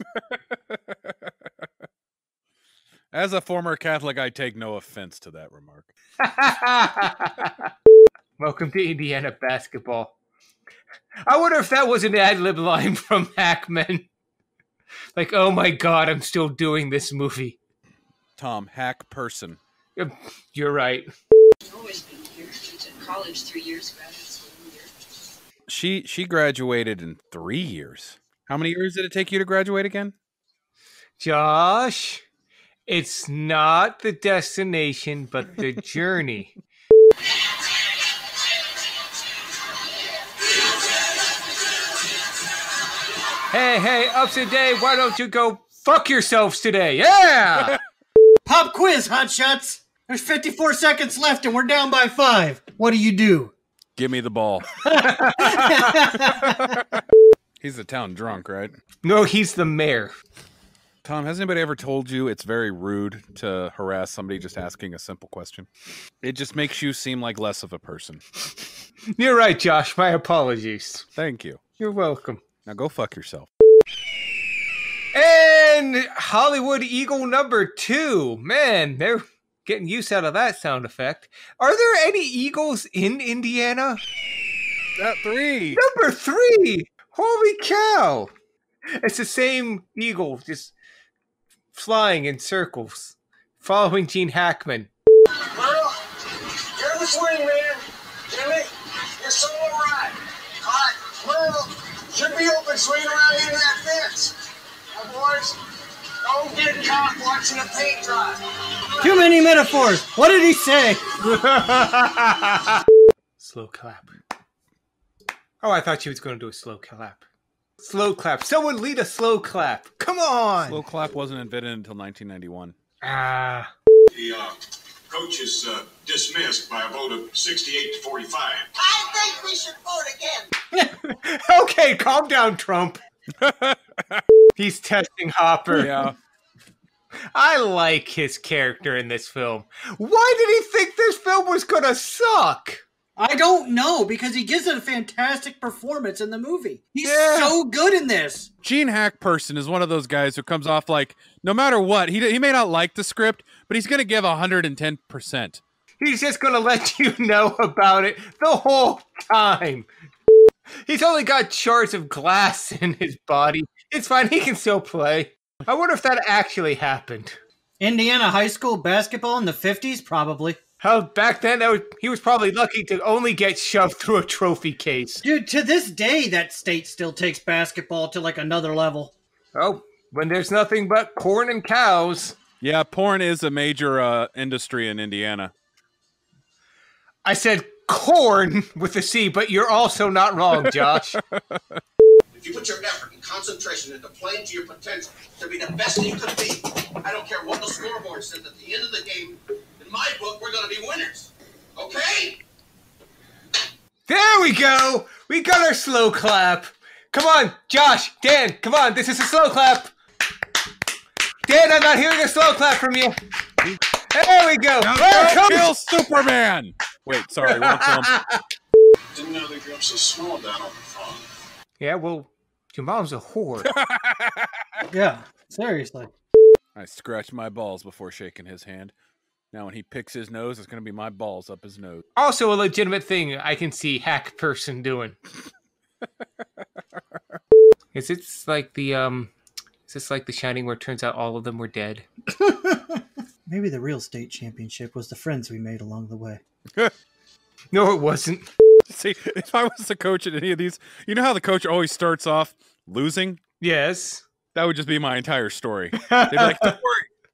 As a former Catholic, I take no offense to that remark. Welcome to Indiana basketball. I wonder if that was an ad-lib line from Hackman. Like, oh my God, I'm still doing this movie. Tom, Hack Person. You're right. I've always been here. I went to college three years ago. She she graduated in three years. How many years did it take you to graduate again? Josh, it's not the destination, but the journey. Hey, hey, ups today, why don't you go fuck yourselves today? Yeah! Pop quiz, hotshots. There's fifty-four seconds left and we're down by five. What do you do? Give me the ball. He's the town drunk, right? No, he's the mayor. Tom, has anybody ever told you it's very rude to harass somebody just asking a simple question? It just makes you seem like less of a person. You're right, Josh. My apologies. Thank you. You're welcome. Now go fuck yourself. And Hollywood Eagle number two. Man, they're getting use out of that sound effect. Are there any eagles in Indiana? At three. Number three. Holy cow. It's the same eagle just flying in circles, following Gene Hackman. Well, you're in the swing, man. Jimmy, you're so all right. All right, well, should be open swing around into that fence. Now, boys, don't get caught watching the paint dry. Too many metaphors. What did he say? Slow clap. Oh, I thought she was going to do a slow clap. Slow clap. Someone lead a slow clap. Come on. Slow clap wasn't invented until nineteen ninety-one. Ah. The uh, coach is uh, dismissed by a vote of sixty-eight to forty-five. I think we should vote again. Okay, calm down, Trump. He's testing Hopper. Yeah. I like his character in this film. Why did he think this film was going to suck? I don't know, because he gives it a fantastic performance in the movie. He's yeah. so good in this. Gene Hackperson is one of those guys who comes off like, no matter what, he, he may not like the script, but he's going to give one hundred ten percent. He's just going to let you know about it the whole time. He's only got shards of glass in his body. It's fine. He can still play. I wonder if that actually happened. Indiana high school basketball in the fifties? Probably. How back then, that was, he was probably lucky to only get shoved through a trophy case. Dude, to this day, that state still takes basketball to, like, another level. Oh, when there's nothing but corn and cows. Yeah, porn is a major uh, industry in Indiana. I said corn with a C, but you're also not wrong, Josh. If you put your effort and concentration into playing to your potential to be the best you could be, I don't care what the scoreboard says at the end of the game, in my book, we're going to be winners. Okay? There we go. We got our slow clap. Come on, Josh, Dan, come on. This is a slow clap. Dan, I'm not hearing a slow clap from you. There we go. Now there comes kill Superman. Wait, sorry. Wrong film. Didn't know they grew up so small down on the farm. Yeah, well, your mom's a whore. Yeah, seriously. I scratched my balls before shaking his hand. Now, when he picks his nose, it's going to be my balls up his nose. Also a legitimate thing I can see Hack Person doing. Is it like the, um, is this like The Shining where it turns out all of them were dead? Maybe the real state championship was the friends we made along the way. No, it wasn't. See, if I was the coach at any of these, you know how the coach always starts off losing? Yes. That would just be my entire story. They'd be like, don't worry.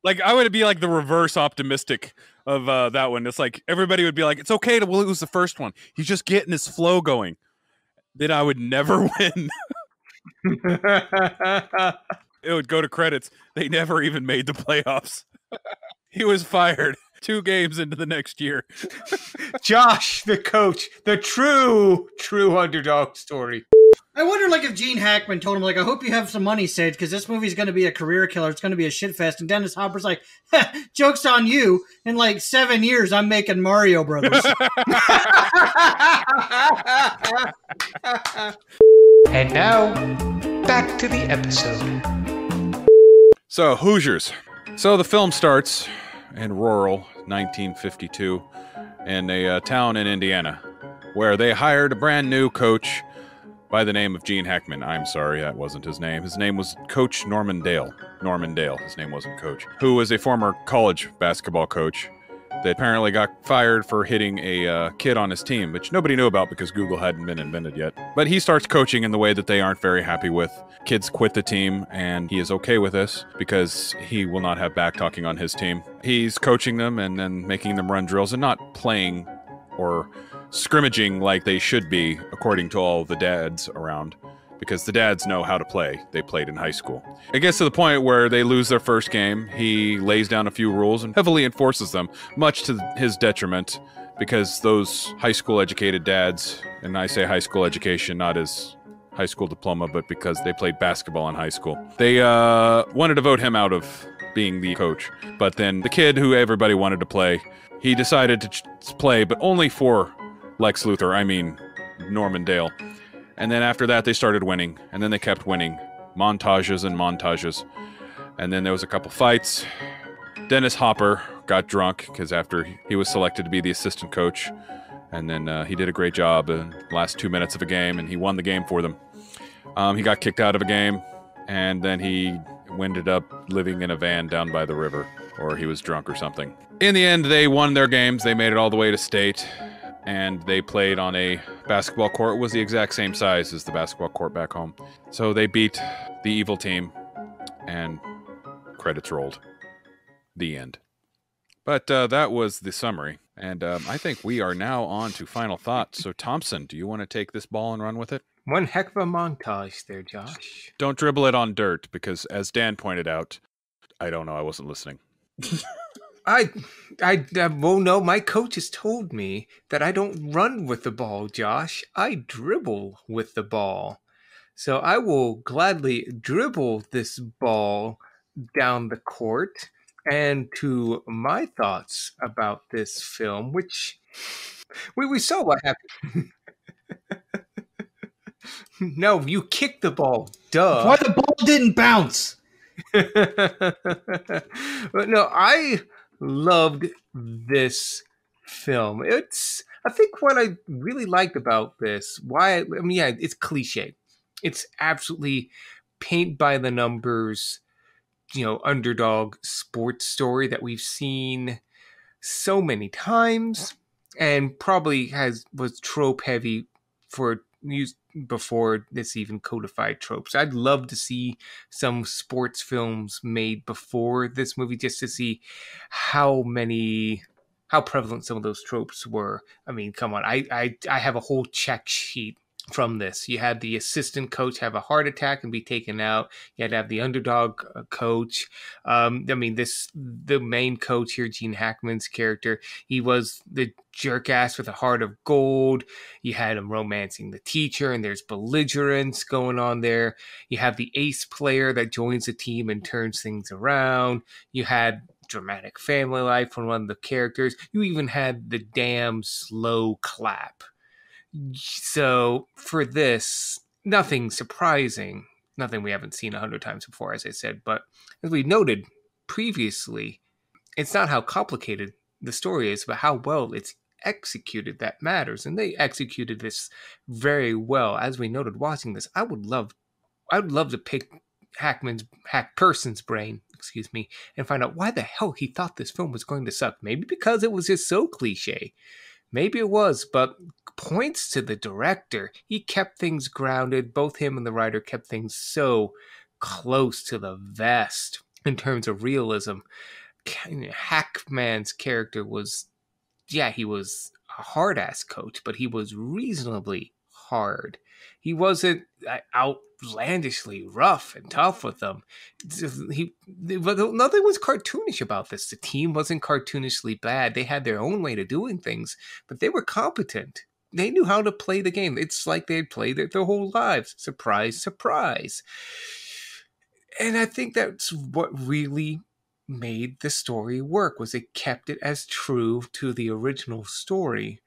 Like, I would be like the reverse optimistic of uh, that one. It's like everybody would be like, it's okay to lose the first one. He's just getting his flow going. Then I would never win. It would go to credits. They never even made the playoffs. He was fired two games into the next year. Josh, the coach, the true, true underdog story. I wonder, like, if Gene Hackman told him, like, I hope you have some money saved because this movie's going to be a career killer. It's going to be a shit fest. And Dennis Hopper's like, joke's on you. In, like, seven years, I'm making Mario Brothers. And now, back to the episode. So, Hoosiers. So, the film starts in rural nineteen fifty-two in a uh, town in Indiana where they hired a brand new coach by the name of Gene Hackman. I'm sorry, that wasn't his name. His name was Coach Norman Dale. Norman Dale, his name wasn't Coach. Who was a former college basketball coach that apparently got fired for hitting a uh, kid on his team, which nobody knew about because Google hadn't been invented yet. But he starts coaching in the way that they aren't very happy with. Kids quit the team, and he is okay with this because he will not have back-talking on his team. He's coaching them and then making them run drills and not playing or scrimmaging like they should be, according to all the dads around, because the dads know how to play. They played in high school. It gets to the point where they lose their first game. He lays down a few rules and heavily enforces them, much to his detriment, because those high school educated dads, and I say high school education, not as high school diploma, but because they played basketball in high school, they uh, wanted to vote him out of being the coach. But then the kid who everybody wanted to play, he decided to ch play, but only for Lex Luthor, I mean Norman Dale. And then after that, they started winning, and then they kept winning. Montages and montages. And then there was a couple fights. Dennis Hopper got drunk because after he was selected to be the assistant coach, and then uh, he did a great job in the last two minutes of a game, and he won the game for them. Um, he got kicked out of a game, and then he ended up living in a van down by the river, or he was drunk or something. In the end, they won their games. They made it all the way to state, and they played on a basketball court. It was the exact same size as the basketball court back home. So they beat the evil team, and credits rolled. The end. But uh, that was the summary. And um, I think we are now on to final thoughts. So, Thompson, do you want to take this ball and run with it? One heck of a montage there, Josh. Don't dribble it on dirt, because as Dan pointed out, I don't know, I wasn't listening. I, I, I, well, no, my coach has told me that I don't run with the ball, Josh. I dribble with the ball. So I will gladly dribble this ball down the court. And to my thoughts about this film, which we, we saw what happened. No, you kicked the ball, duh. Why the ball didn't bounce? But no, I loved this film. It's, I think what I really liked about this, why, I mean, yeah, it's cliche. It's absolutely paint by the numbers, you know, underdog sports story that we've seen so many times, and probably has was trope heavy for used before this even codified tropes. I'd love to see some sports films made before this movie just to see how many how prevalent some of those tropes were. I mean, come on, I I, I have a whole check sheet from this. You had the assistant coach have a heart attack and be taken out. You had to have the underdog coach. Um, I mean, this the main coach here, Gene Hackman's character, he was the jerk ass with a heart of gold. You had him romancing the teacher, and there's belligerence going on there. You have the ace player that joins the team and turns things around. You had dramatic family life from one of the characters. You even had the damn slow clap. So for this, nothing surprising, nothing we haven't seen a hundred times before, as I said. But as we noted previously, it's not how complicated the story is, but how well it's executed that matters. And they executed this very well. As we noted watching this, I would love, I would love to pick Hackman's, Hack person's brain, excuse me, and find out why the hell he thought this film was going to suck. Maybe because it was just so cliche. Maybe it was, but points to the director. He kept things grounded. Both him and the writer kept things so close to the vest in terms of realism. Hackman's character was, yeah, he was a hard-ass coach, but he was reasonably hard. He wasn't outlandishly rough and tough with them. He, nothing was cartoonish about this. The team wasn't cartoonishly bad. They had their own way to doing things, but they were competent. They knew how to play the game. It's like they had played it their whole lives. Surprise, surprise. And I think that's what really made the story work, was it kept it as true to the original story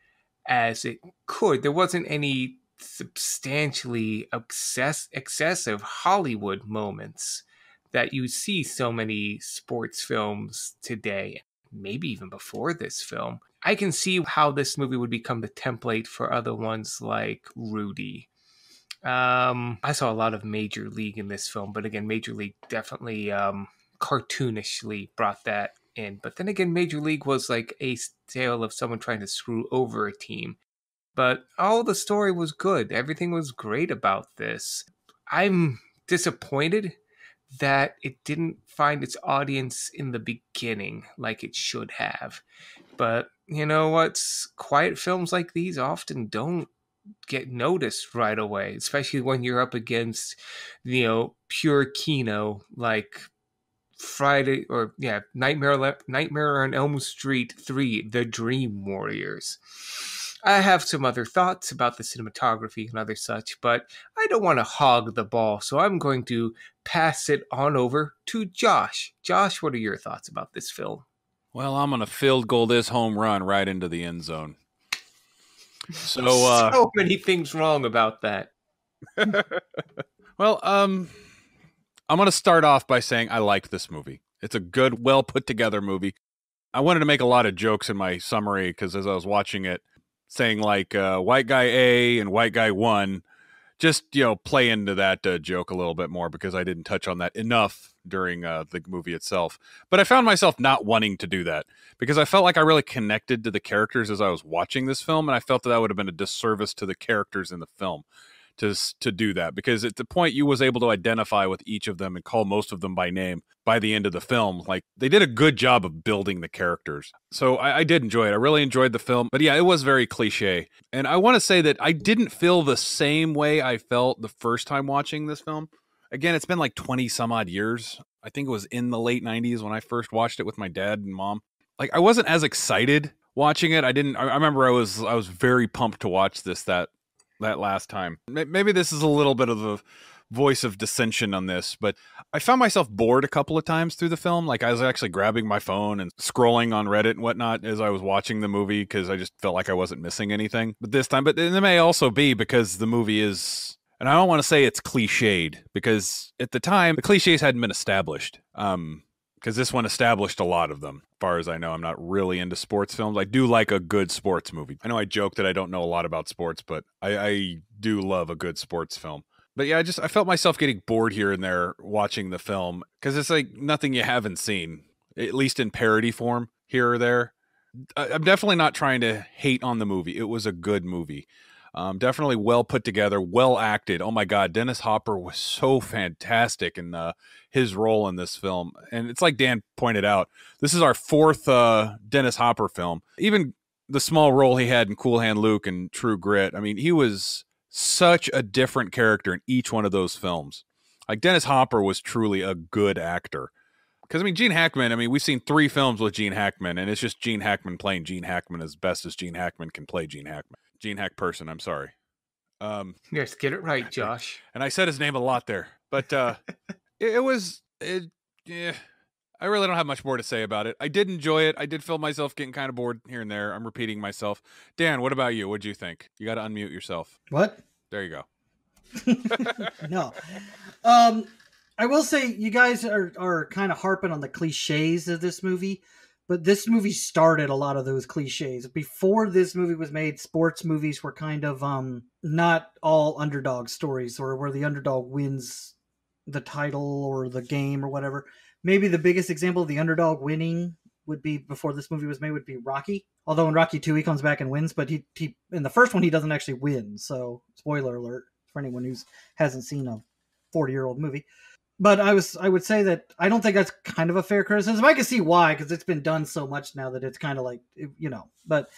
as it could. There wasn't any substantially obsessed, excessive Hollywood moments that you see so many sports films today, maybe even before this film. I can see how this movie would become the template for other ones like Rudy. Um, I saw a lot of Major League in this film, but again, Major League definitely um, cartoonishly brought that in. But then again, Major League was like a tale of someone trying to screw over a team. But all the story was good. Everything was great about this. I'm disappointed that it didn't find its audience in the beginning like it should have. But you know what? Quiet films like these often don't get noticed right away, especially when you're up against, you know, pure kino like Friday, or yeah, Nightmare Nightmare on Elm Street three, The Dream Warriors. I have some other thoughts about the cinematography and other such, but I don't want to hog the ball, so I'm going to pass it on over to Josh. Josh, what are your thoughts about this film? Well, I'm going to field goal this home run right into the end zone. So, uh, so many things wrong about that. Well, um, I'm going to start off by saying I like this movie. It's a good, well put together movie. I wanted to make a lot of jokes in my summary because as I was watching it, saying like uh, white guy A and white guy one, just, you know, play into that uh, joke a little bit more because I didn't touch on that enough during uh, the movie itself. But I found myself not wanting to do that because I felt like I really connected to the characters as I was watching this film. And I felt that that would have been a disservice to the characters in the film to, to do that, because at the point you was able to identify with each of them and call most of them by name by the end of the film. Like, they did a good job of building the characters. So I, I did enjoy it. I really enjoyed the film, but yeah, it was very cliche. And I want to say that I didn't feel the same way I felt the first time watching this film. Again, it's been like twenty some odd years. I think it was in the late nineties when I first watched it with my dad and mom. Like, I wasn't as excited watching it. I didn't, I remember I was, I was very pumped to watch this, that, that last time. Maybe this is a little bit of a voice of dissension on this, but I found myself bored a couple of times through the film. Like, I was actually grabbing my phone and scrolling on Reddit and whatnot as I was watching the movie because I just felt like I wasn't missing anything. But this time, but it may also be because the movie is, and I don't want to say it's cliched, because at the time the cliches hadn't been established. Um, because this one established a lot of them. As far as I know, I'm not really into sports films. I do like a good sports movie. I know I joke that I don't know a lot about sports, but I, I do love a good sports film. But yeah, I just, I felt myself getting bored here and there watching the film, because it's like nothing you haven't seen, at least in parody form here or there. I, I'm definitely not trying to hate on the movie. It was a good movie. Um, definitely well put together, well acted. Oh my God, Dennis Hopper was so fantastic in uh, his role in this film. And it's like Dan pointed out, this is our fourth uh, Dennis Hopper film. Even the small role he had in Cool Hand Luke and True Grit, I mean, he was such a different character in each one of those films. Like, Dennis Hopper was truly a good actor. Because, I mean, Gene Hackman, I mean, we've seen three films with Gene Hackman, and it's just Gene Hackman playing Gene Hackman as best as Gene Hackman can play Gene Hackman. Gene Hack person, I'm sorry. Um, yes, get it right, Josh. And I said his name a lot there. But uh, it, it was, it, yeah, I really don't have much more to say about it. I did enjoy it. I did feel myself getting kind of bored here and there. I'm repeating myself. Dan, what about you? What'd you think? You got to unmute yourself. What? There you go. No. Um, I will say you guys are, are kind of harping on the cliches of this movie. But this movie started a lot of those cliches. Before this movie was made, sports movies were kind of um, not all underdog stories, or where the underdog wins the title or the game or whatever. Maybe the biggest example of the underdog winning would be, before this movie was made, would be Rocky. Although in Rocky two, he comes back and wins, but he, he in the first one, he doesn't actually win. So spoiler alert for anyone who hasn't seen a forty-year-old movie. But I was, I would say that I don't think that's kind of a fair criticism. I can see why, because it's been done so much now that it's kind of like, you know. But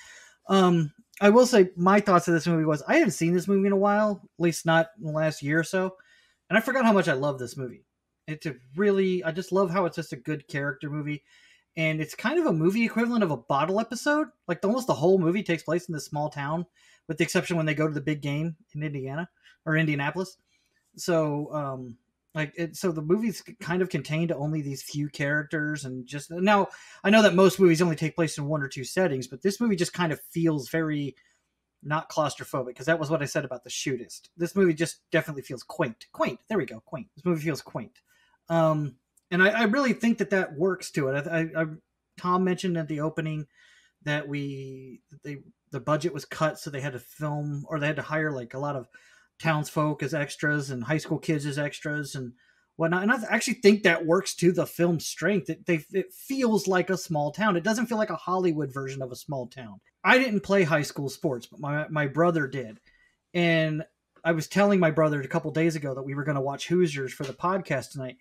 um, I will say my thoughts of this movie was, I haven't seen this movie in a while, at least not in the last year or so. And I forgot how much I love this movie. It's a really, I just love how it's just a good character movie. And it's kind of a movie equivalent of a bottle episode. Like, almost the whole movie takes place in this small town, with the exception when they go to the big game in Indiana or Indianapolis. So, um, Like it, so the movie's kind of contained to only these few characters, and just now I know that most movies only take place in one or two settings, but this movie just kind of feels very not claustrophobic, because that was what I said about The Shootist. This movie just definitely feels quaint. Quaint. There we go. Quaint. This movie feels quaint. Um, and I, I really think that that works to it. I, I, I, Tom mentioned at the opening that we, they, the budget was cut. So they had to film, or they had to hire like a lot of townsfolk as extras and high school kids as extras and whatnot. And I actually think that works to the film's strength. It, they, it feels like a small town. It doesn't feel like a Hollywood version of a small town. I didn't play high school sports, but my, my brother did. And I was telling my brother a couple days ago that we were going to watch Hoosiers for the podcast tonight.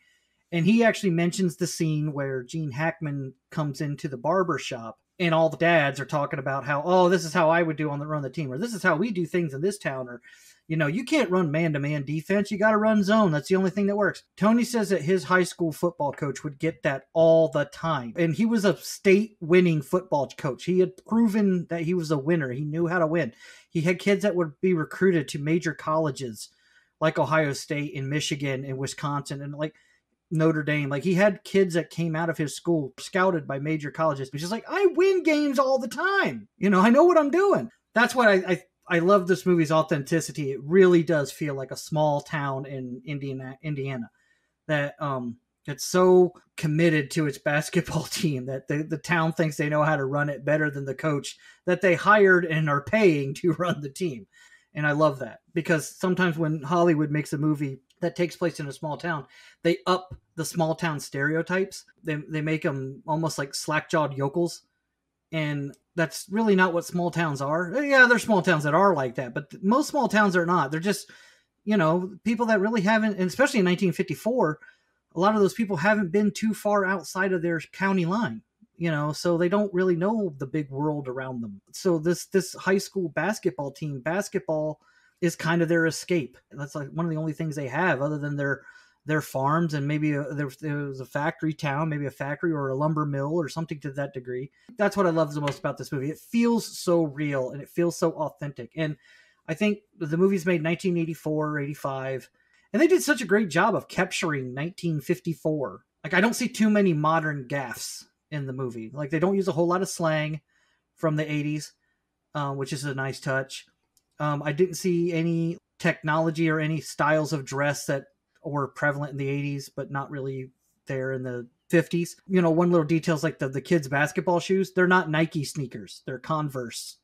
And he actually mentions the scene where Gene Hackman comes into the barber shop and all the dads are talking about how, oh, this is how I would do on the run the team, or this is how we do things in this town, or, you know, you can't run man-to-man defense. You got to run zone. That's the only thing that works. Tony says that his high school football coach would get that all the time. And he was a state-winning football coach. He had proven that he was a winner. He knew how to win. He had kids that would be recruited to major colleges like Ohio State and Michigan and Wisconsin and, like, Notre Dame. Like, he had kids that came out of his school scouted by major colleges. He's just like, I win games all the time. You know, I know what I'm doing. That's what I, I, I love this movie's authenticity. It really does feel like a small town in Indiana, Indiana that um, it's so committed to its basketball team that the, the town thinks they know how to run it better than the coach that they hired and are paying to run the team. And I love that, because sometimes when Hollywood makes a movie that takes place in a small town, they up the small town stereotypes. They they make them almost like slack-jawed yokels. And that's really not what small towns are. Yeah, there's small towns that are like that, but most small towns are not. They're just, you know, people that really haven't, and especially in nineteen fifty-four, a lot of those people haven't been too far outside of their county line, you know, so they don't really know the big world around them. So this this high school basketball team, basketball is kind of their escape. That's like one of the only things they have other than their their farms, and maybe a, there, there was a factory town, maybe a factory or a lumber mill or something to that degree. That's what I love the most about this movie. It feels so real and it feels so authentic. And I think the movie's made nineteen eighty-four, eighty-five, and they did such a great job of capturing nineteen fifty-four. Like, I don't see too many modern gaffes in the movie. Like, they don't use a whole lot of slang from the eighties, uh, which is a nice touch. Um, I didn't see any technology or any styles of dress that were prevalent in the eighties, but not really there in the fifties. You know, one little detail is like the, the kids' basketball shoes. They're not Nike sneakers. They're Converse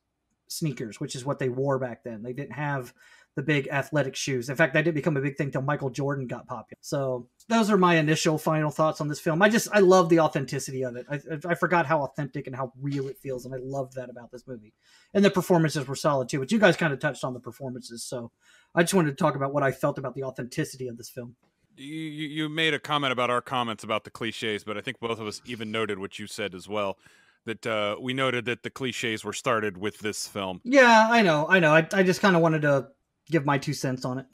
sneakers, which is what they wore back then. They didn't have the big athletic shoes. In fact, that didn't become a big thing until Michael Jordan got popular. So those are my initial final thoughts on this film. I just, I love the authenticity of it. I, I forgot how authentic and how real it feels. And I love that about this movie. And the performances were solid too, but you guys kind of touched on the performances. So I just wanted to talk about what I felt about the authenticity of this film. You, you made a comment about our comments about the cliches, but I think both of us even noted what you said as well. That uh, we noted that the cliches were started with this film. Yeah, I know. I know. I, I just kind of wanted to give my two cents on it.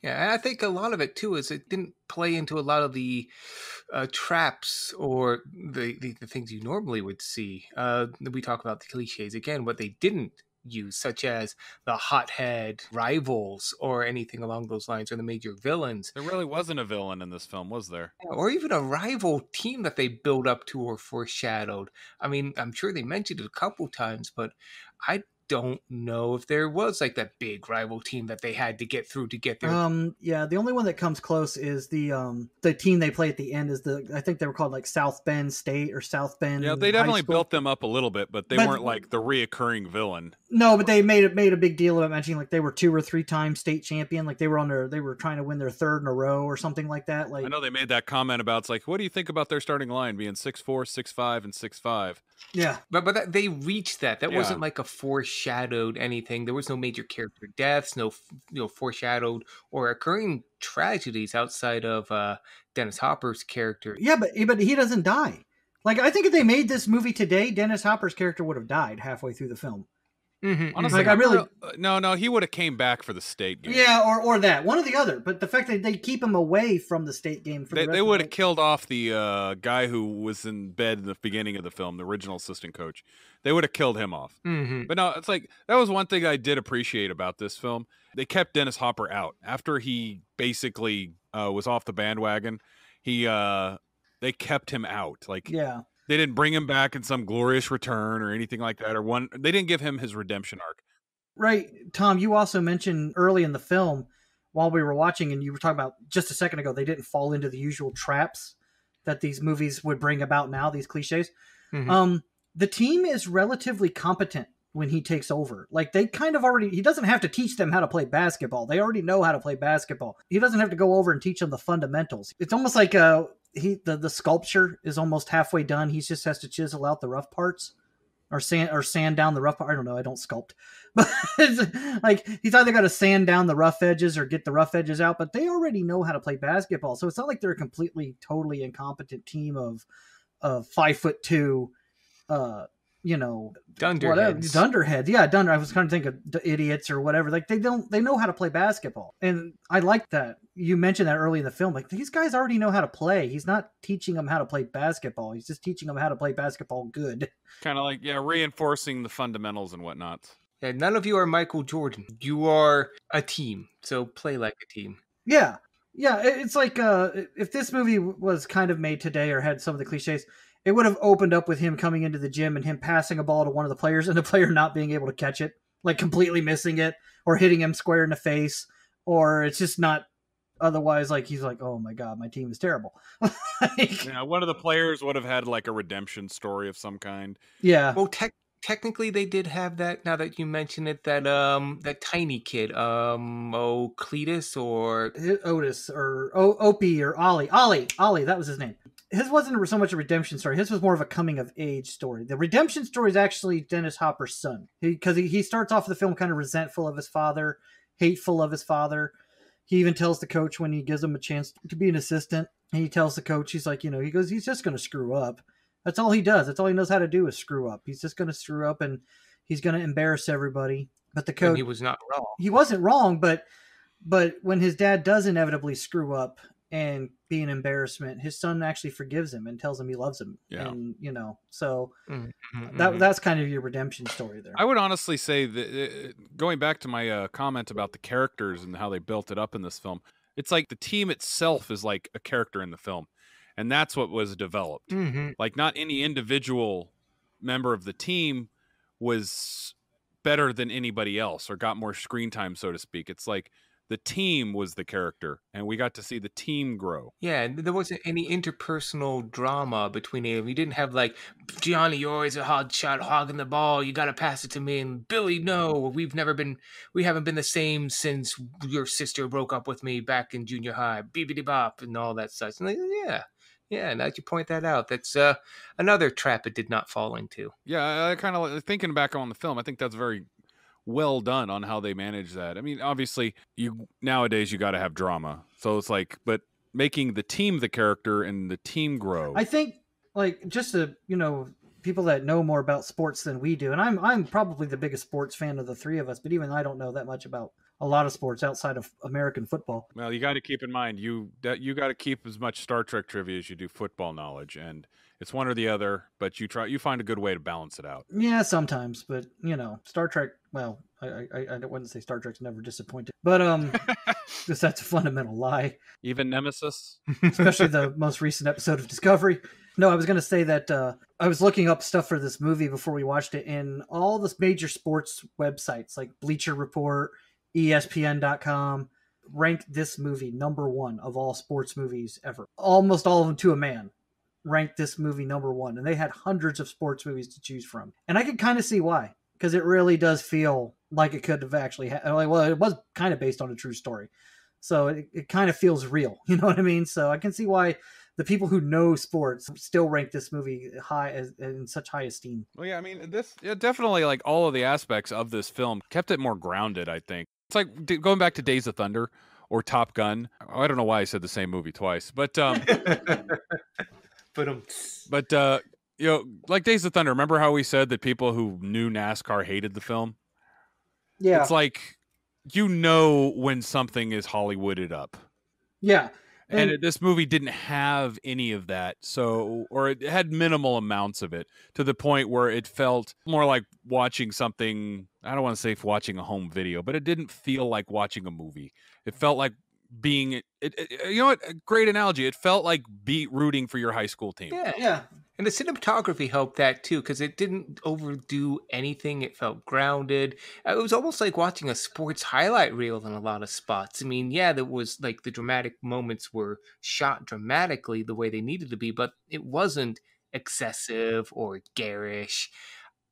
Yeah, and I think a lot of it too is it didn't play into a lot of the uh, traps or the, the the things you normally would see. Uh, we talk about the cliches again, what they didn't use, such as the hothead rivals or anything along those lines, or the major villains. There really wasn't a villain in this film, was there? Yeah, or even a rival team that they built up to or foreshadowed. I mean, I'm sure they mentioned it a couple times, but I don't know if there was like that big rival team that they had to get through to get there. Um, yeah, the only one that comes close is the um the team they play at the end is the, I think they were called like South Bend State or South Bend. Yeah, they definitely built them up a little bit, but they but, weren't like the reoccurring villain. No, but they made it made a big deal of mentioning like they were two or three time state champion, like they were on their they were trying to win their third in a row or something like that. Like, I know they made that comment about it's like, what do you think about their starting line being six four, six five, and six five? Yeah, but but that, they reached that. That yeah. wasn't like a foreshadowed anything. There was no major character deaths, no you know foreshadowed or occurring tragedies outside of uh, Dennis Hopper's character. Yeah, but but he doesn't die. Like, I think if they made this movie today, Dennis Hopper's character would have died halfway through the film. Mm-hmm. Honestly, like, I really no no he would have came back for the state game. Yeah, or or that one or the other. But the fact that they keep him away from the state game for they, the they would have the killed off the uh, guy who was in bed in the beginning of the film, the original assistant coach. They would have killed him off. Mm-hmm. But no, it's like that was one thing I did appreciate about this film. They kept Dennis Hopper out after he basically uh, was off the bandwagon. He uh, they kept him out. Like yeah. They didn't bring him back in some glorious return or anything like that, or one. They didn't give him his redemption arc. Right. Tom, you also mentioned early in the film while we were watching, and you were talking about just a second ago, they didn't fall into the usual traps that these movies would bring about now, these cliches. Mm-hmm. Um, the team is relatively competent when he takes over. Like, they kind of already, he doesn't have to teach them how to play basketball. They already know how to play basketball. He doesn't have to go over and teach them the fundamentals. It's almost like a, He the, the sculpture is almost halfway done. He just has to chisel out the rough parts or sand or sand down the rough part. I don't know. I don't sculpt. But it's like, he's either got to sand down the rough edges or get the rough edges out. But they already know how to play basketball. So it's not like they're a completely, totally incompetent team of, of five foot two uh, you know, dunderheads. Dunderheads, yeah, dunder. I was kind of thinking of idiots or whatever. Like they don't, they know how to play basketball, and I like that. You mentioned that early in the film. Like these guys already know how to play. He's not teaching them how to play basketball. He's just teaching them how to play basketball good. Kind of like yeah, reinforcing the fundamentals and whatnot. Yeah, none of you are Michael Jordan. You are a team, so play like a team. Yeah, yeah. It's like uh, if this movie was kind of made today or had some of the cliches. It would have opened up with him coming into the gym and him passing a ball to one of the players and the player not being able to catch it, like completely missing it or hitting him square in the face, or it's just not otherwise like he's like, oh my God, my team is terrible. Like, yeah, one of the players would have had like a redemption story of some kind. Yeah. Well, te technically they did have that. Now that you mention it, that um that tiny kid, um oh Cletus or Otis or oh, Opie or Ollie, Ollie, Ollie, that was his name. His wasn't so much a redemption story. His was more of a coming-of-age story. The redemption story is actually Dennis Hopper's son. Because he, he, he starts off the film kind of resentful of his father, hateful of his father. He even tells the coach when he gives him a chance to be an assistant. And he tells the coach, he's like, you know, he goes, he's just going to screw up. That's all he does. That's all he knows how to do is screw up. He's just going to screw up, and he's going to embarrass everybody. But the coach... And he was not wrong. He wasn't wrong, but but when his dad does inevitably screw up and be an embarrassment, his son actually forgives him and tells him he loves him. Yeah. And you know, so mm-hmm, that, mm-hmm. that's kind of your redemption story there. I would honestly say that uh, going back to my uh, comment about the characters and how they built it up in this film, it's like the team itself is like a character in the film. And that's what was developed. Mm-hmm. Like not any individual member of the team was better than anybody else or got more screen time, so to speak. It's like, the team was the character, and we got to see the team grow. Yeah, there wasn't any interpersonal drama between them. You didn't have like, Gianni, you're always a hard shot, hogging the ball. You got to pass it to me. And Billy, no, we've never been, we haven't been the same since your sister broke up with me back in junior high. Beebity bop and all that such. And like, yeah, yeah. Now that you point that out, that's uh, another trap it did not fall into. Yeah, I kind of thinking back on the film, I think that's very well done on how they manage that. I mean, obviously you nowadays you got to have drama, so it's like, but making the team the character and the team grow. I think like just to, you know, people that know more about sports than we do, and I'm I'm probably the biggest sports fan of the three of us, but even I don't know that much about a lot of sports outside of American football. Well, you got to keep in mind you that you got to keep as much Star Trek trivia as you do football knowledge, and it's one or the other, but you try you find a good way to balance it out. Yeah, sometimes, but you know, Star Trek. Well, I I, I wouldn't say Star Trek's never disappointed, but um, because that's a fundamental lie. Even Nemesis, especially the most recent episode of Discovery. No, I was going to say that uh, I was looking up stuff for this movie before we watched it, and all the major sports websites like Bleacher Report, E S P N dot com. Ranked this movie number one of all sports movies ever. Almost all of them to a man. Ranked this movie number one, and they had hundreds of sports movies to choose from, and I could kind of see why, because it really does feel like it could have actually ha well, it was kind of based on a true story, so it, it kind of feels real, you know what I mean? So I can see why the people who know sports still rank this movie high as in such high esteem. Well, yeah, I mean, this yeah, definitely like all of the aspects of this film kept it more grounded. I think it's like going back to Days of Thunder or Top Gun. I don't know why I said the same movie twice, but um. But, um, but uh, you know, like Days of Thunder, remember how we said that people who knew NASCAR hated the film? Yeah. It's like, you know when something is Hollywooded up. Yeah. And, and this movie didn't have any of that, so or it had minimal amounts of it, to the point where it felt more like watching something, I don't want to say if watching a home video, but it didn't feel like watching a movie. It felt like being it, it, you know what, a great analogy, it felt like be rooting for your high school team. Yeah, yeah. And the cinematography helped that too, because it didn't overdo anything. It felt grounded. It was almost like watching a sports highlight reel in a lot of spots. I mean, yeah, there was like the dramatic moments were shot dramatically the way they needed to be, but it wasn't excessive or garish.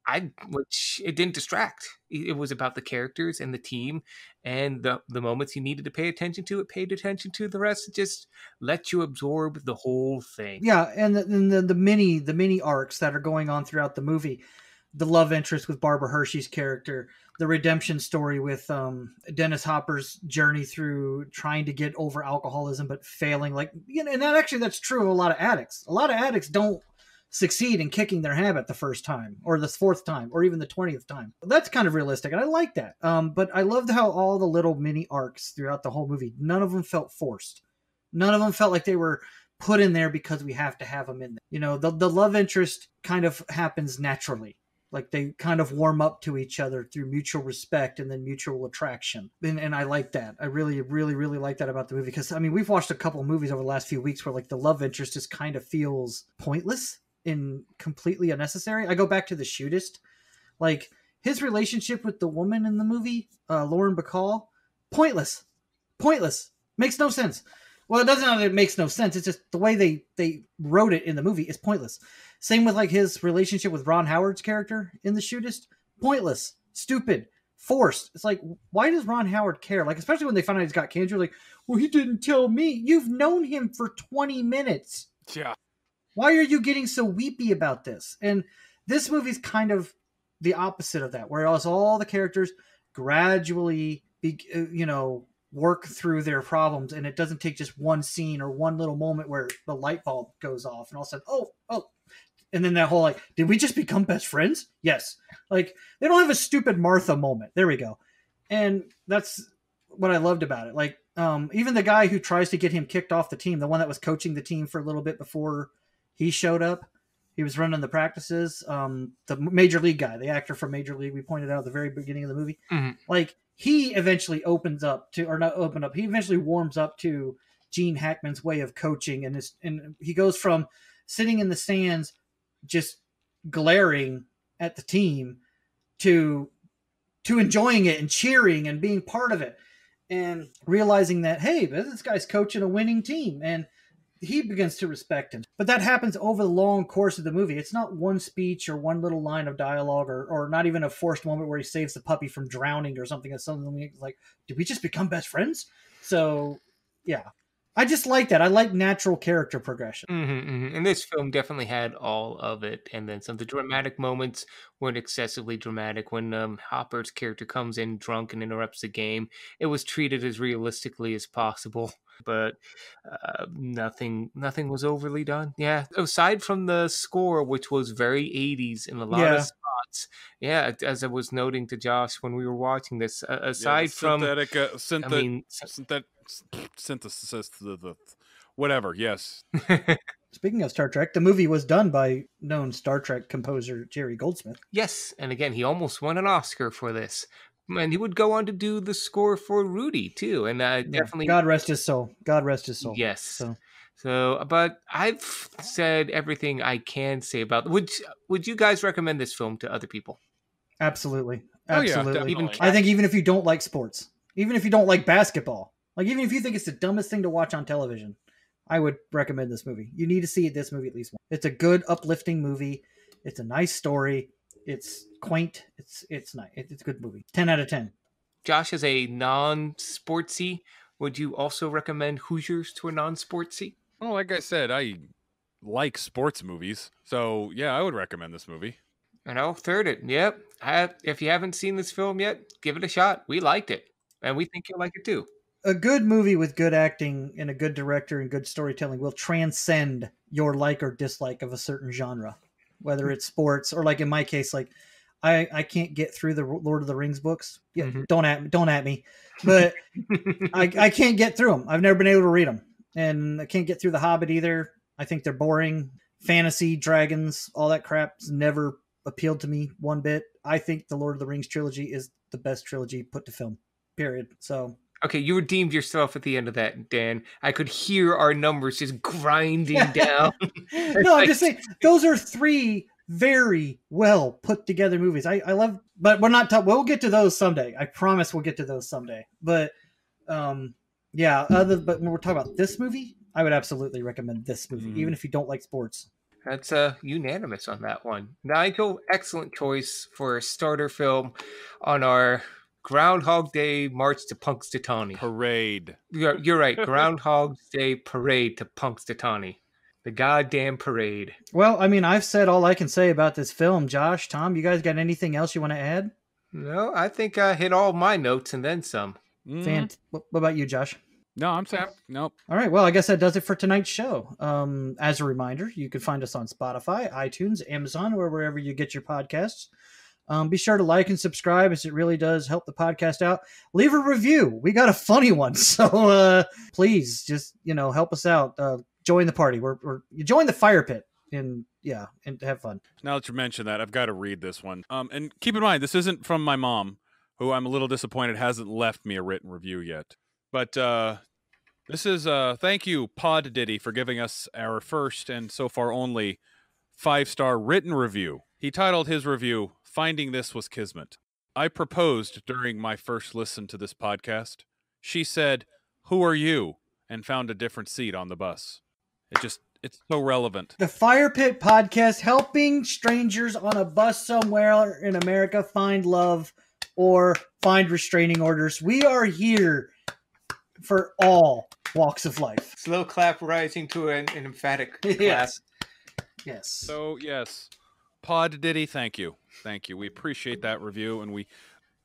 I, which it didn't distract. It was about the characters and the team, and the, the moments you needed to pay attention to, it paid attention to. The rest just let you absorb the whole thing. Yeah, and the, the, the mini the mini arcs that are going on throughout the movie, the love interest with Barbara Hershey's character, the redemption story with um, Dennis Hopper's journey through trying to get over alcoholism but failing. Like, you know, and that actually that's true of a lot of addicts. A lot of addicts don't succeed in kicking their habit the first time or the fourth time or even the twentieth time. That's kind of realistic, and I like that. Um, but I loved how all the little mini arcs throughout the whole movie, none of them felt forced. None of them felt like they were put in there because we have to have them in there. You know, the, the love interest kind of happens naturally. Like they kind of warm up to each other through mutual respect and then mutual attraction. And, and I like that. I really, really, really like that about the movie. Because, I mean, we've watched a couple of movies over the last few weeks where like the love interest just kind of feels pointless and completely unnecessary. I go back to The Shootist. Like his relationship with the woman in the movie, uh, Lauren Bacall, pointless, pointless, makes no sense. Well, it doesn't matter, it makes no sense. It's just the way they, they wrote it in the movie is pointless. Same with like his relationship with Ron Howard's character in The Shootist. Pointless, stupid, forced. It's like, why does Ron Howard care? Like, especially when they find out he's got cancer, like, well, he didn't tell me. You've known him for twenty minutes. Yeah. Why are you getting so weepy about this? And this movie's kind of the opposite of that, where all the characters gradually, be, you know, work through their problems, and it doesn't take just one scene or one little moment where the light bulb goes off and all of a sudden, oh, oh. And then that whole, like, did we just become best friends? Yes. Like, they don't have a stupid Martha moment. There we go. And that's what I loved about it. Like, um, even the guy who tries to get him kicked off the team, the one that was coaching the team for a little bit before he showed up, he was running the practices. Um, the Major League guy, the actor from Major League, we pointed out at the very beginning of the movie, mm-hmm. like, he eventually opens up to, or not open up, he eventually warms up to Gene Hackman's way of coaching. And, his, and he goes from sitting in the stands, just glaring at the team to, to enjoying it and cheering and being part of it and realizing that, hey, this guy's coaching a winning team. And he begins to respect him. But that happens over the long course of the movie. It's not one speech or one little line of dialogue or or not even a forced moment where he saves the puppy from drowning or something. It's something like, did we just become best friends? So, yeah. I just like that. I like natural character progression. Mm-hmm, mm-hmm. And this film definitely had all of it. And then some of the dramatic moments weren't excessively dramatic. When um, Hopper's character comes in drunk and interrupts the game, it was treated as realistically as possible. But uh, nothing nothing was overly done. Yeah. Aside from the score, which was very eighties in a lot yeah. of spots. Yeah. As I was noting to Josh when we were watching this, uh, aside yeah, from... Synthetic, uh, synthet- I mean, synthet- synthesis, whatever, yes. Speaking of Star Trek, the movie was done by known Star Trek composer Jerry Goldsmith. Yes. And again, he almost won an Oscar for this. And he would go on to do the score for Rudy too, and I definitely God rest his soul. God rest his soul. Yes. So, so but I've said everything I can say about. Would Would you guys recommend this film to other people? Absolutely, absolutely. Oh, yeah, even, I think even if you don't like sports, even if you don't like basketball, like even if you think it's the dumbest thing to watch on television, I would recommend this movie. You need to see this movie at least once. It's a good, uplifting movie. It's a nice story. It's quaint. It's it's nice. It's a good movie. ten out of ten. Josh, as a non-sportsy, would you also recommend Hoosiers to a non-sportsy? Well, like I said, I like sports movies. So, yeah, I would recommend this movie. And I'll third it. Yep. I, if you haven't seen this film yet, give it a shot. We liked it. And we think you'll like it too. A good movie with good acting and a good director and good storytelling will transcend your like or dislike of a certain genre. Whether it's sports or like in my case, like I, I can't get through the Lord of the Rings books. Yeah, mm-hmm. don't at don't at me, but I, I can't get through them. I've never been able to read them, and I can't get through The Hobbit either. I think they're boring. Fantasy, dragons, all that crap's never appealed to me one bit. I think the Lord of the Rings trilogy is the best trilogy put to film. Period. So. Okay, you redeemed yourself at the end of that, Dan. I could hear our numbers just grinding yeah. down. No, like... I'm just saying, those are three very well put together movies. I, I love, but we're not, t- we'll get to those someday. I promise we'll get to those someday. But um, yeah, other but when we're talking about this movie, I would absolutely recommend this movie, mm. even if you don't like sports. That's uh, unanimous on that one. Nigel, excellent choice for a starter film on our Groundhog Day March to Punxsutawney parade. You're, you're right. Groundhog Day parade to Punxsutawney. The goddamn parade. Well, I mean, I've said all I can say about this film. Josh, Tom, you guys got anything else you want to add? No, I think I hit all my notes and then some. Mm. Fant- what about you, Josh? No, I'm sorry. Nope. All right. Well, I guess that does it for tonight's show. Um, as a reminder, you can find us on Spotify, iTunes, Amazon, or wherever you get your podcasts. Um, be sure to like and subscribe, as it really does help the podcast out. Leave a review. We got a funny one. So uh, please just, you know, help us out. Uh, join the party. We're, we're you join the fire pit. And yeah, and have fun. Now that you mentioned that, I've got to read this one. Um, and keep in mind, this isn't from my mom, who I'm a little disappointed hasn't left me a written review yet. But uh, this is uh, thank you, Pod Diddy, for giving us our first and so far only five-star written review. He titled his review, Finding This Was Kismet. I proposed during my first listen to this podcast. She said, who are you? And found a different seat on the bus. It just... It's so relevant. The Fire Pit Podcast, helping strangers on a bus somewhere in America find love or find restraining orders. We are here for all walks of life. Slow clap rising to an, an emphatic yes. clap. Yes. So, yes. Pod Diddy, thank you. Thank you. We appreciate that review, and we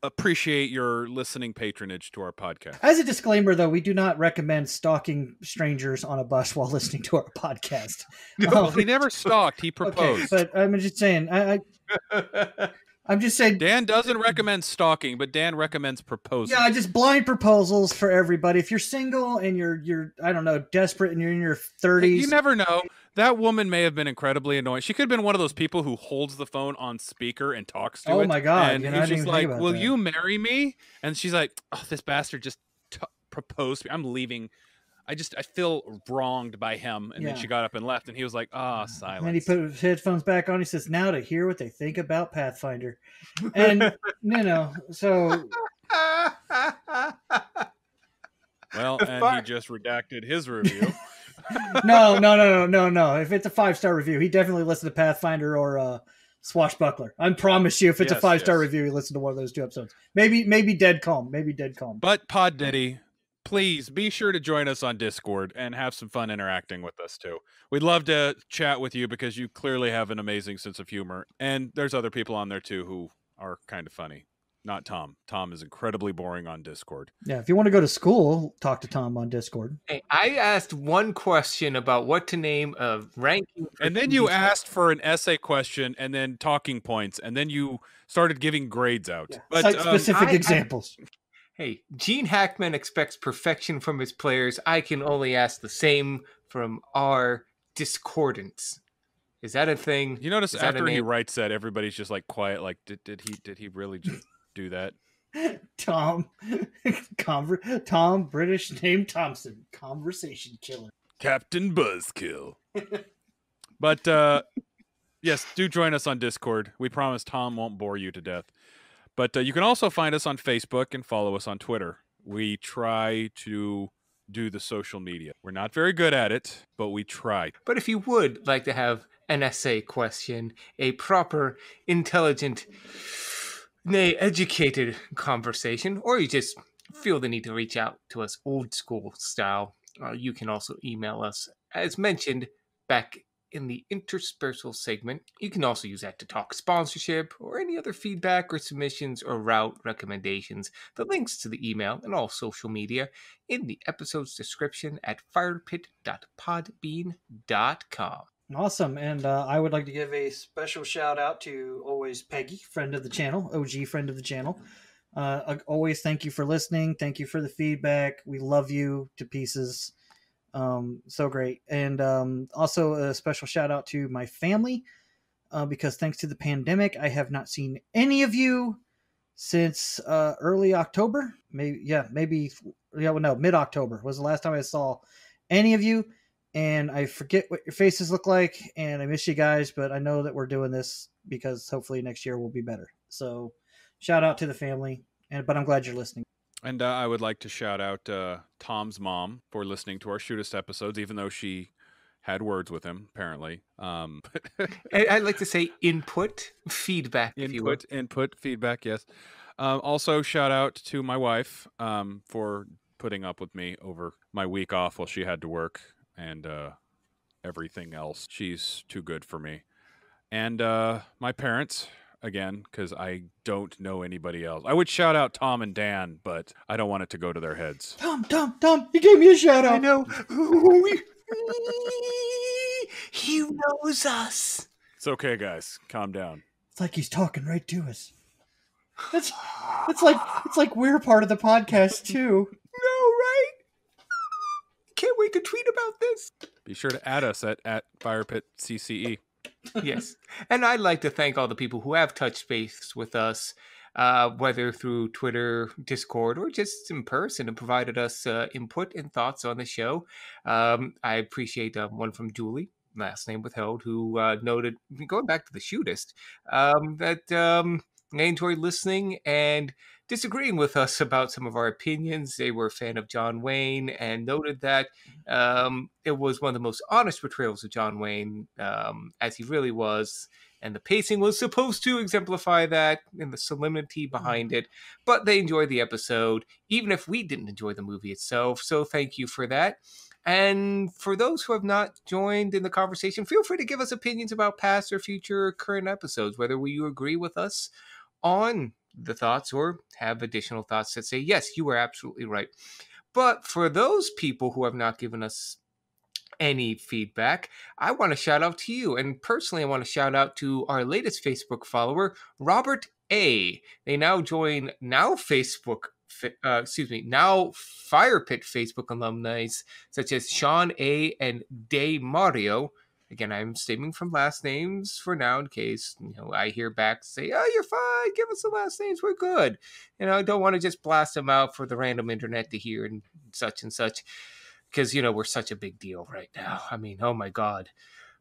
appreciate your listening patronage to our podcast. As a disclaimer, though, we do not recommend stalking strangers on a bus while listening to our podcast. No, um, he never stalked. He proposed. Okay, but I'm just saying. I, I, I'm just saying. Dan doesn't recommend stalking, but Dan recommends proposing. Yeah, just blind proposals for everybody. If you're single and you're you're I don't know, desperate, and you're in your thirties, you never know. That woman may have been incredibly annoying. She could have been one of those people who holds the phone on speaker and talks to oh it. Oh my god! And you know, he's just like, "Will that. you marry me?" And she's like, "Oh, this bastard just t proposed to me. I'm leaving. I just I feel wronged by him." And yeah. then she got up and left, and he was like, "Ah, oh, silence." And then he put his headphones back on. He says, "Now to hear what they think about Pathfinder," and you know, so. Well, and he just redacted his review. no, no, no, no, no, no. If it's a five-star review, he definitely listened to Pathfinder or uh, Swashbuckler. I promise you, if it's yes, a five-star yes. review, he listened to one of those two episodes. Maybe, maybe Dead Calm. Maybe Dead Calm. But Pod Diddy, please be sure to join us on Discord and have some fun interacting with us too. We'd love to chat with you because you clearly have an amazing sense of humor, and there's other people on there too who are kind of funny. Not Tom. Tom is incredibly boring on Discord. Yeah, if you want to go to school, talk to Tom on Discord. Hey, I asked one question about what to name a ranking. And then you asked for an essay question and then talking points, and then you started giving grades out. Yeah. But like specific um, I, examples. I, hey, Gene Hackman expects perfection from his players. I can only ask the same from our discordance. Is that a thing? You notice after he writes that, everybody's just like quiet, like, did, did he did he really just... do that? Tom, Conver Tom, British name Thompson, conversation killer, Captain Buzzkill. But uh, yes, do join us on Discord. We promise Tom won't bore you to death. But uh, you can also find us on Facebook and follow us on Twitter. We try to do the social media. We're not very good at it, but we try. But if you would like to have an essay question, a proper, intelligent, nay, educated conversation, or you just feel the need to reach out to us old school style, uh, you can also email us, as mentioned back in the interspersal segment. You can also use that to talk sponsorship or any other feedback or submissions or route recommendations. The links to the email and all social media in the episode's description at firepit dot podbean dot com. Awesome. And uh, I would like to give a special shout out to always Peggy, friend of the channel, O G friend of the channel. Uh, always thank you for listening. Thank you for the feedback. We love you to pieces. Um, so great. And um, also a special shout out to my family uh, because thanks to the pandemic, I have not seen any of you since uh, early October. Maybe, yeah, maybe, yeah, well, no, mid-October was the last time I saw any of you. And I forget what your faces look like, and I miss you guys, but I know that we're doing this because hopefully next year will be better. So shout out to the family, and but I'm glad you're listening. And uh, I would like to shout out uh, Tom's mom for listening to our Shootist episodes, even though she had words with him, apparently. Um, I'd like to say input, feedback. Input, if you will. Input, feedback, yes. Um, also, shout out to my wife um, for putting up with me over my week off while she had to work. And uh, everything else. She's too good for me. And uh, my parents, again, because I don't know anybody else. I would shout out Tom and Dan, but I don't want it to go to their heads. Tom, Tom, Tom, you gave me a shout out. I know. He knows us. It's okay, guys. Calm down. It's like he's talking right to us. That's, that's like, it's like we're part of the podcast, too. No, right? Can't wait to tweet about this. Be sure to add us at, at Firepit C C E. Yes. And I'd like to thank all the people who have touched base with us, uh, whether through Twitter, Discord, or just in person, and provided us uh, input and thoughts on the show. Um, I appreciate uh, one from Julie, last name withheld, who uh, noted, going back to The Shootist, um, that um, they enjoyed listening and disagreeing with us about some of our opinions. They were a fan of John Wayne and noted that um, it was one of the most honest portrayals of John Wayne, um, as he really was. And the pacing was supposed to exemplify that and the solemnity behind it. But they enjoyed the episode, even if we didn't enjoy the movie itself. So thank you for that. And for those who have not joined in the conversation, feel free to give us opinions about past or future current episodes, whether you agree with us on the thoughts or have additional thoughts that say, yes, you were absolutely right. But for those people who have not given us any feedback, I want to shout out to you. And personally, I want to shout out to our latest Facebook follower, Robert A. They now join now Facebook, uh, excuse me, now Firepit Facebook alumni, such as Sean A. and Day Mario. Again, I'm stemming from last names for now in case, you know, I hear back say, oh, you're fine. Give us the last names. We're good. You know, I don't want to just blast them out for the random internet to hear and such and such because, you know, we're such a big deal right now. I mean, oh, my God.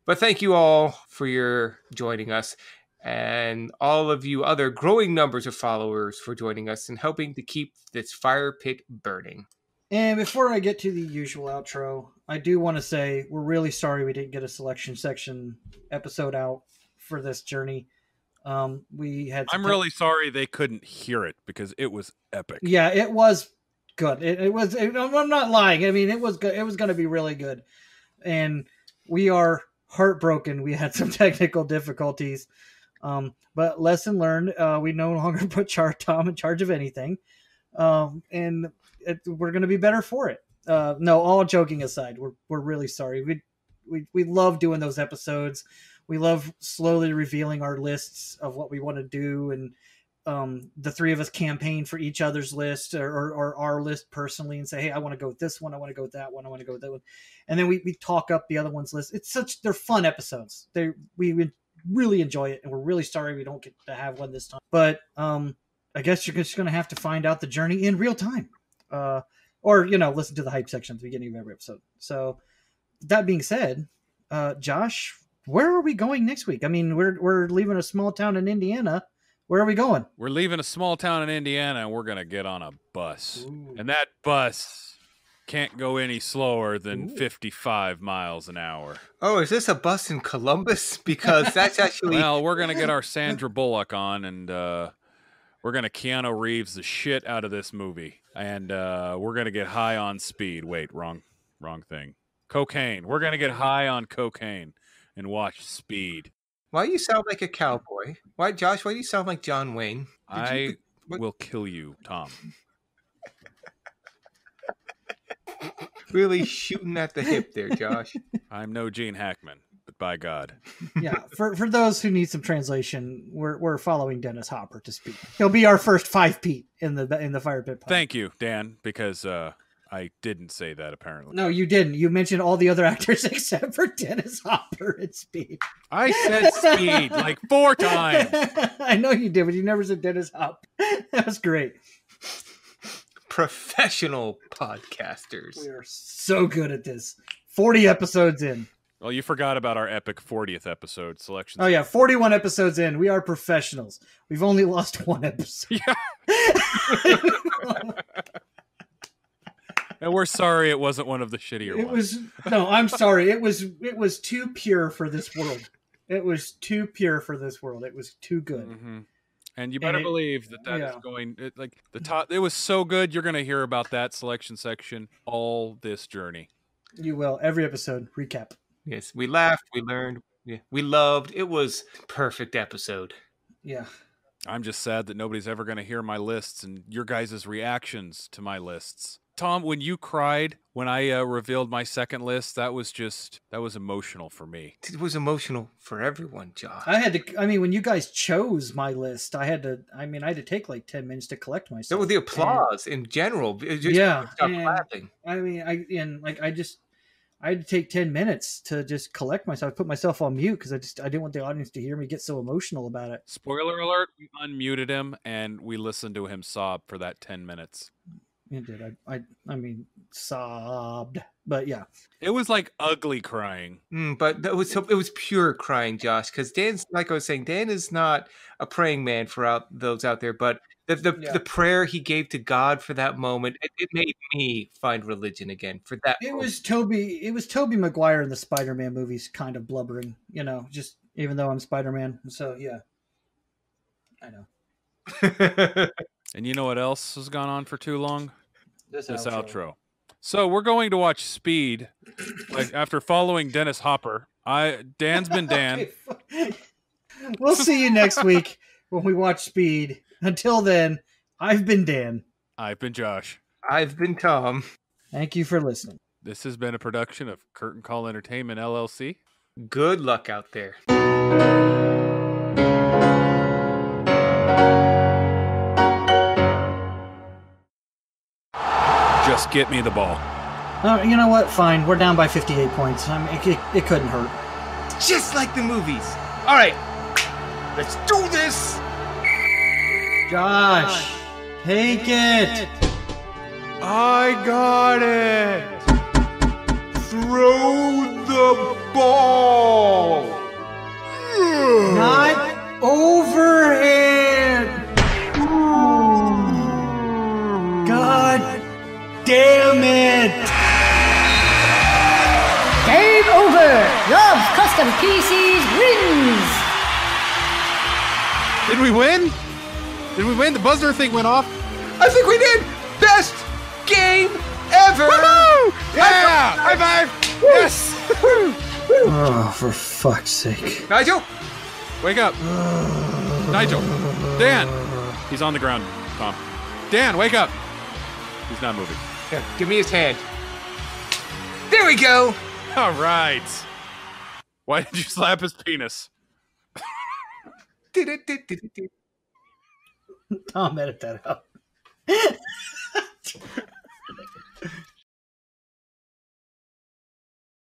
But thank you all for your joining us and all of you other growing numbers of followers for joining us and helping to keep this fire pit burning. And before I get to the usual outro, I do want to say we're really sorry we didn't get a selection section episode out for this journey. Um, we had. I'm really sorry they couldn't hear it because it was epic. Yeah, it was good. It, it was. It, I'm not lying. I mean, it was good. It was going to be really good. And we are heartbroken. We had some technical difficulties, um, but lesson learned. Uh, we no longer put Char Tom in charge of anything, um, and it, we're going to be better for it. Uh, no, all joking aside, we're we're really sorry. We we we love doing those episodes. We love slowly revealing our lists of what we want to do, and um, the three of us campaign for each other's list or, or, or our list personally, and say, hey, I want to go with this one, I want to go with that one, I want to go with that one, and then we we talk up the other one's list. It's such they're fun episodes. They we would really enjoy it, and we're really sorry we don't get to have one this time. But um, I guess you're just going to have to find out the journey in real time. Uh, or, you know, listen to the hype section at the beginning of every episode. So that being said, uh, Josh, where are we going next week? I mean, we're, we're leaving a small town in Indiana. Where are we going? We're leaving a small town in Indiana and we're going to get on a bus. Ooh. And that bus can't go any slower than Ooh. fifty-five miles an hour. Oh, is this a bus in Columbus? Because that's actually... Well, we're going to get our Sandra Bullock on and, uh, we're going to Keanu Reeves the shit out of this movie. And uh, we're going to get high on speed. Wait, wrong wrong thing. Cocaine. We're going to get high on cocaine and watch Speed. Why do you sound like a cowboy? Why, Josh, why do you sound like John Wayne? Did I you, will kill you, Tom. Really shooting at the hip there, Josh. I'm no Gene Hackman. But by God. Yeah, for for those who need some translation, we're we're following Dennis Hopper to Speed. He'll be our first five Pete in the in the fire pit pod. Thank you, Dan, because uh, I didn't say that apparently. No, you didn't. You mentioned all the other actors except for Dennis Hopper and Speed. I said Speed like four times. I know you did, but you never said Dennis Hopper. That was great. Professional podcasters. We are so good at this. Forty episodes in. Well, you forgot about our epic fortieth episode selection. Oh, yeah. forty-one episodes in. We are professionals. We've only lost one episode. Yeah. And we're sorry it wasn't one of the shittier it ones. Was, no, I'm sorry. It was it was too pure for this world. It was too pure for this world. It was too good. Mm-hmm. And you better and it, believe that that yeah. is going it, like the top. It was so good. You're going to hear about that selection section all this journey. You will. Every episode. Recap. Yes, we laughed, we learned, yeah, we loved. It was a perfect episode. Yeah. I'm just sad that nobody's ever going to hear my lists and your guys' reactions to my lists. Tom, when you cried when I uh, revealed my second list, that was just, that was emotional for me. It was emotional for everyone, John. I had to, I mean, when you guys chose my list, I had to, I mean, I had to take like ten minutes to collect myself. With the applause and, in general. Just yeah. And, I mean, I, and like, I just, I had to take ten minutes to just collect myself. I put myself on mute because I just, I didn't want the audience to hear me get so emotional about it. Spoiler alert, we unmuted him and we listened to him sob for that ten minutes. It did. I, I, I mean, sobbed, but yeah. It was like ugly crying. Mm, but that was, it was pure crying, Josh, because Dan's, like I was saying, Dan is not a praying man for out, those out there, but the the, yeah. the prayer he gave to God for that moment, it, it made me find religion again for that It moment. was Toby, it was Toby Maguire in the Spider-Man movies kind of blubbering, you know, just even though I'm Spider-Man. So, yeah, I know. And you know what else has gone on for too long? This, this outro. outro. So we're going to watch Speed. Like after following Dennis Hopper, I Dan's been Dan. We'll see you next week when we watch Speed. Until then, I've been Dan. I've been Josh. I've been Tom. Thank you for listening. This has been a production of Curtain Call Entertainment, L L C. Good luck out there. Just get me the ball. Uh, you know what? Fine. We're down by fifty-eight points. I mean, it, it, it couldn't hurt. It's just like the movies. All right. Let's do this. Josh, take, take it. it. I got it. Throw the ball. Not overhand. God. Damn it! Game over! Love's Custom P Cs wins! Did we win? Did we win? The buzzer thing went off. I think we did! Best game ever! Woohoo! Yeah! High five! High five! Woo! Yes! Oh, for fuck's sake. Nigel! Wake up! Nigel! Dan! He's on the ground, Tom. Dan, wake up! He's not moving. Here, give me his hand. There we go. All right. Why did you slap his penis? Tom, edit that out.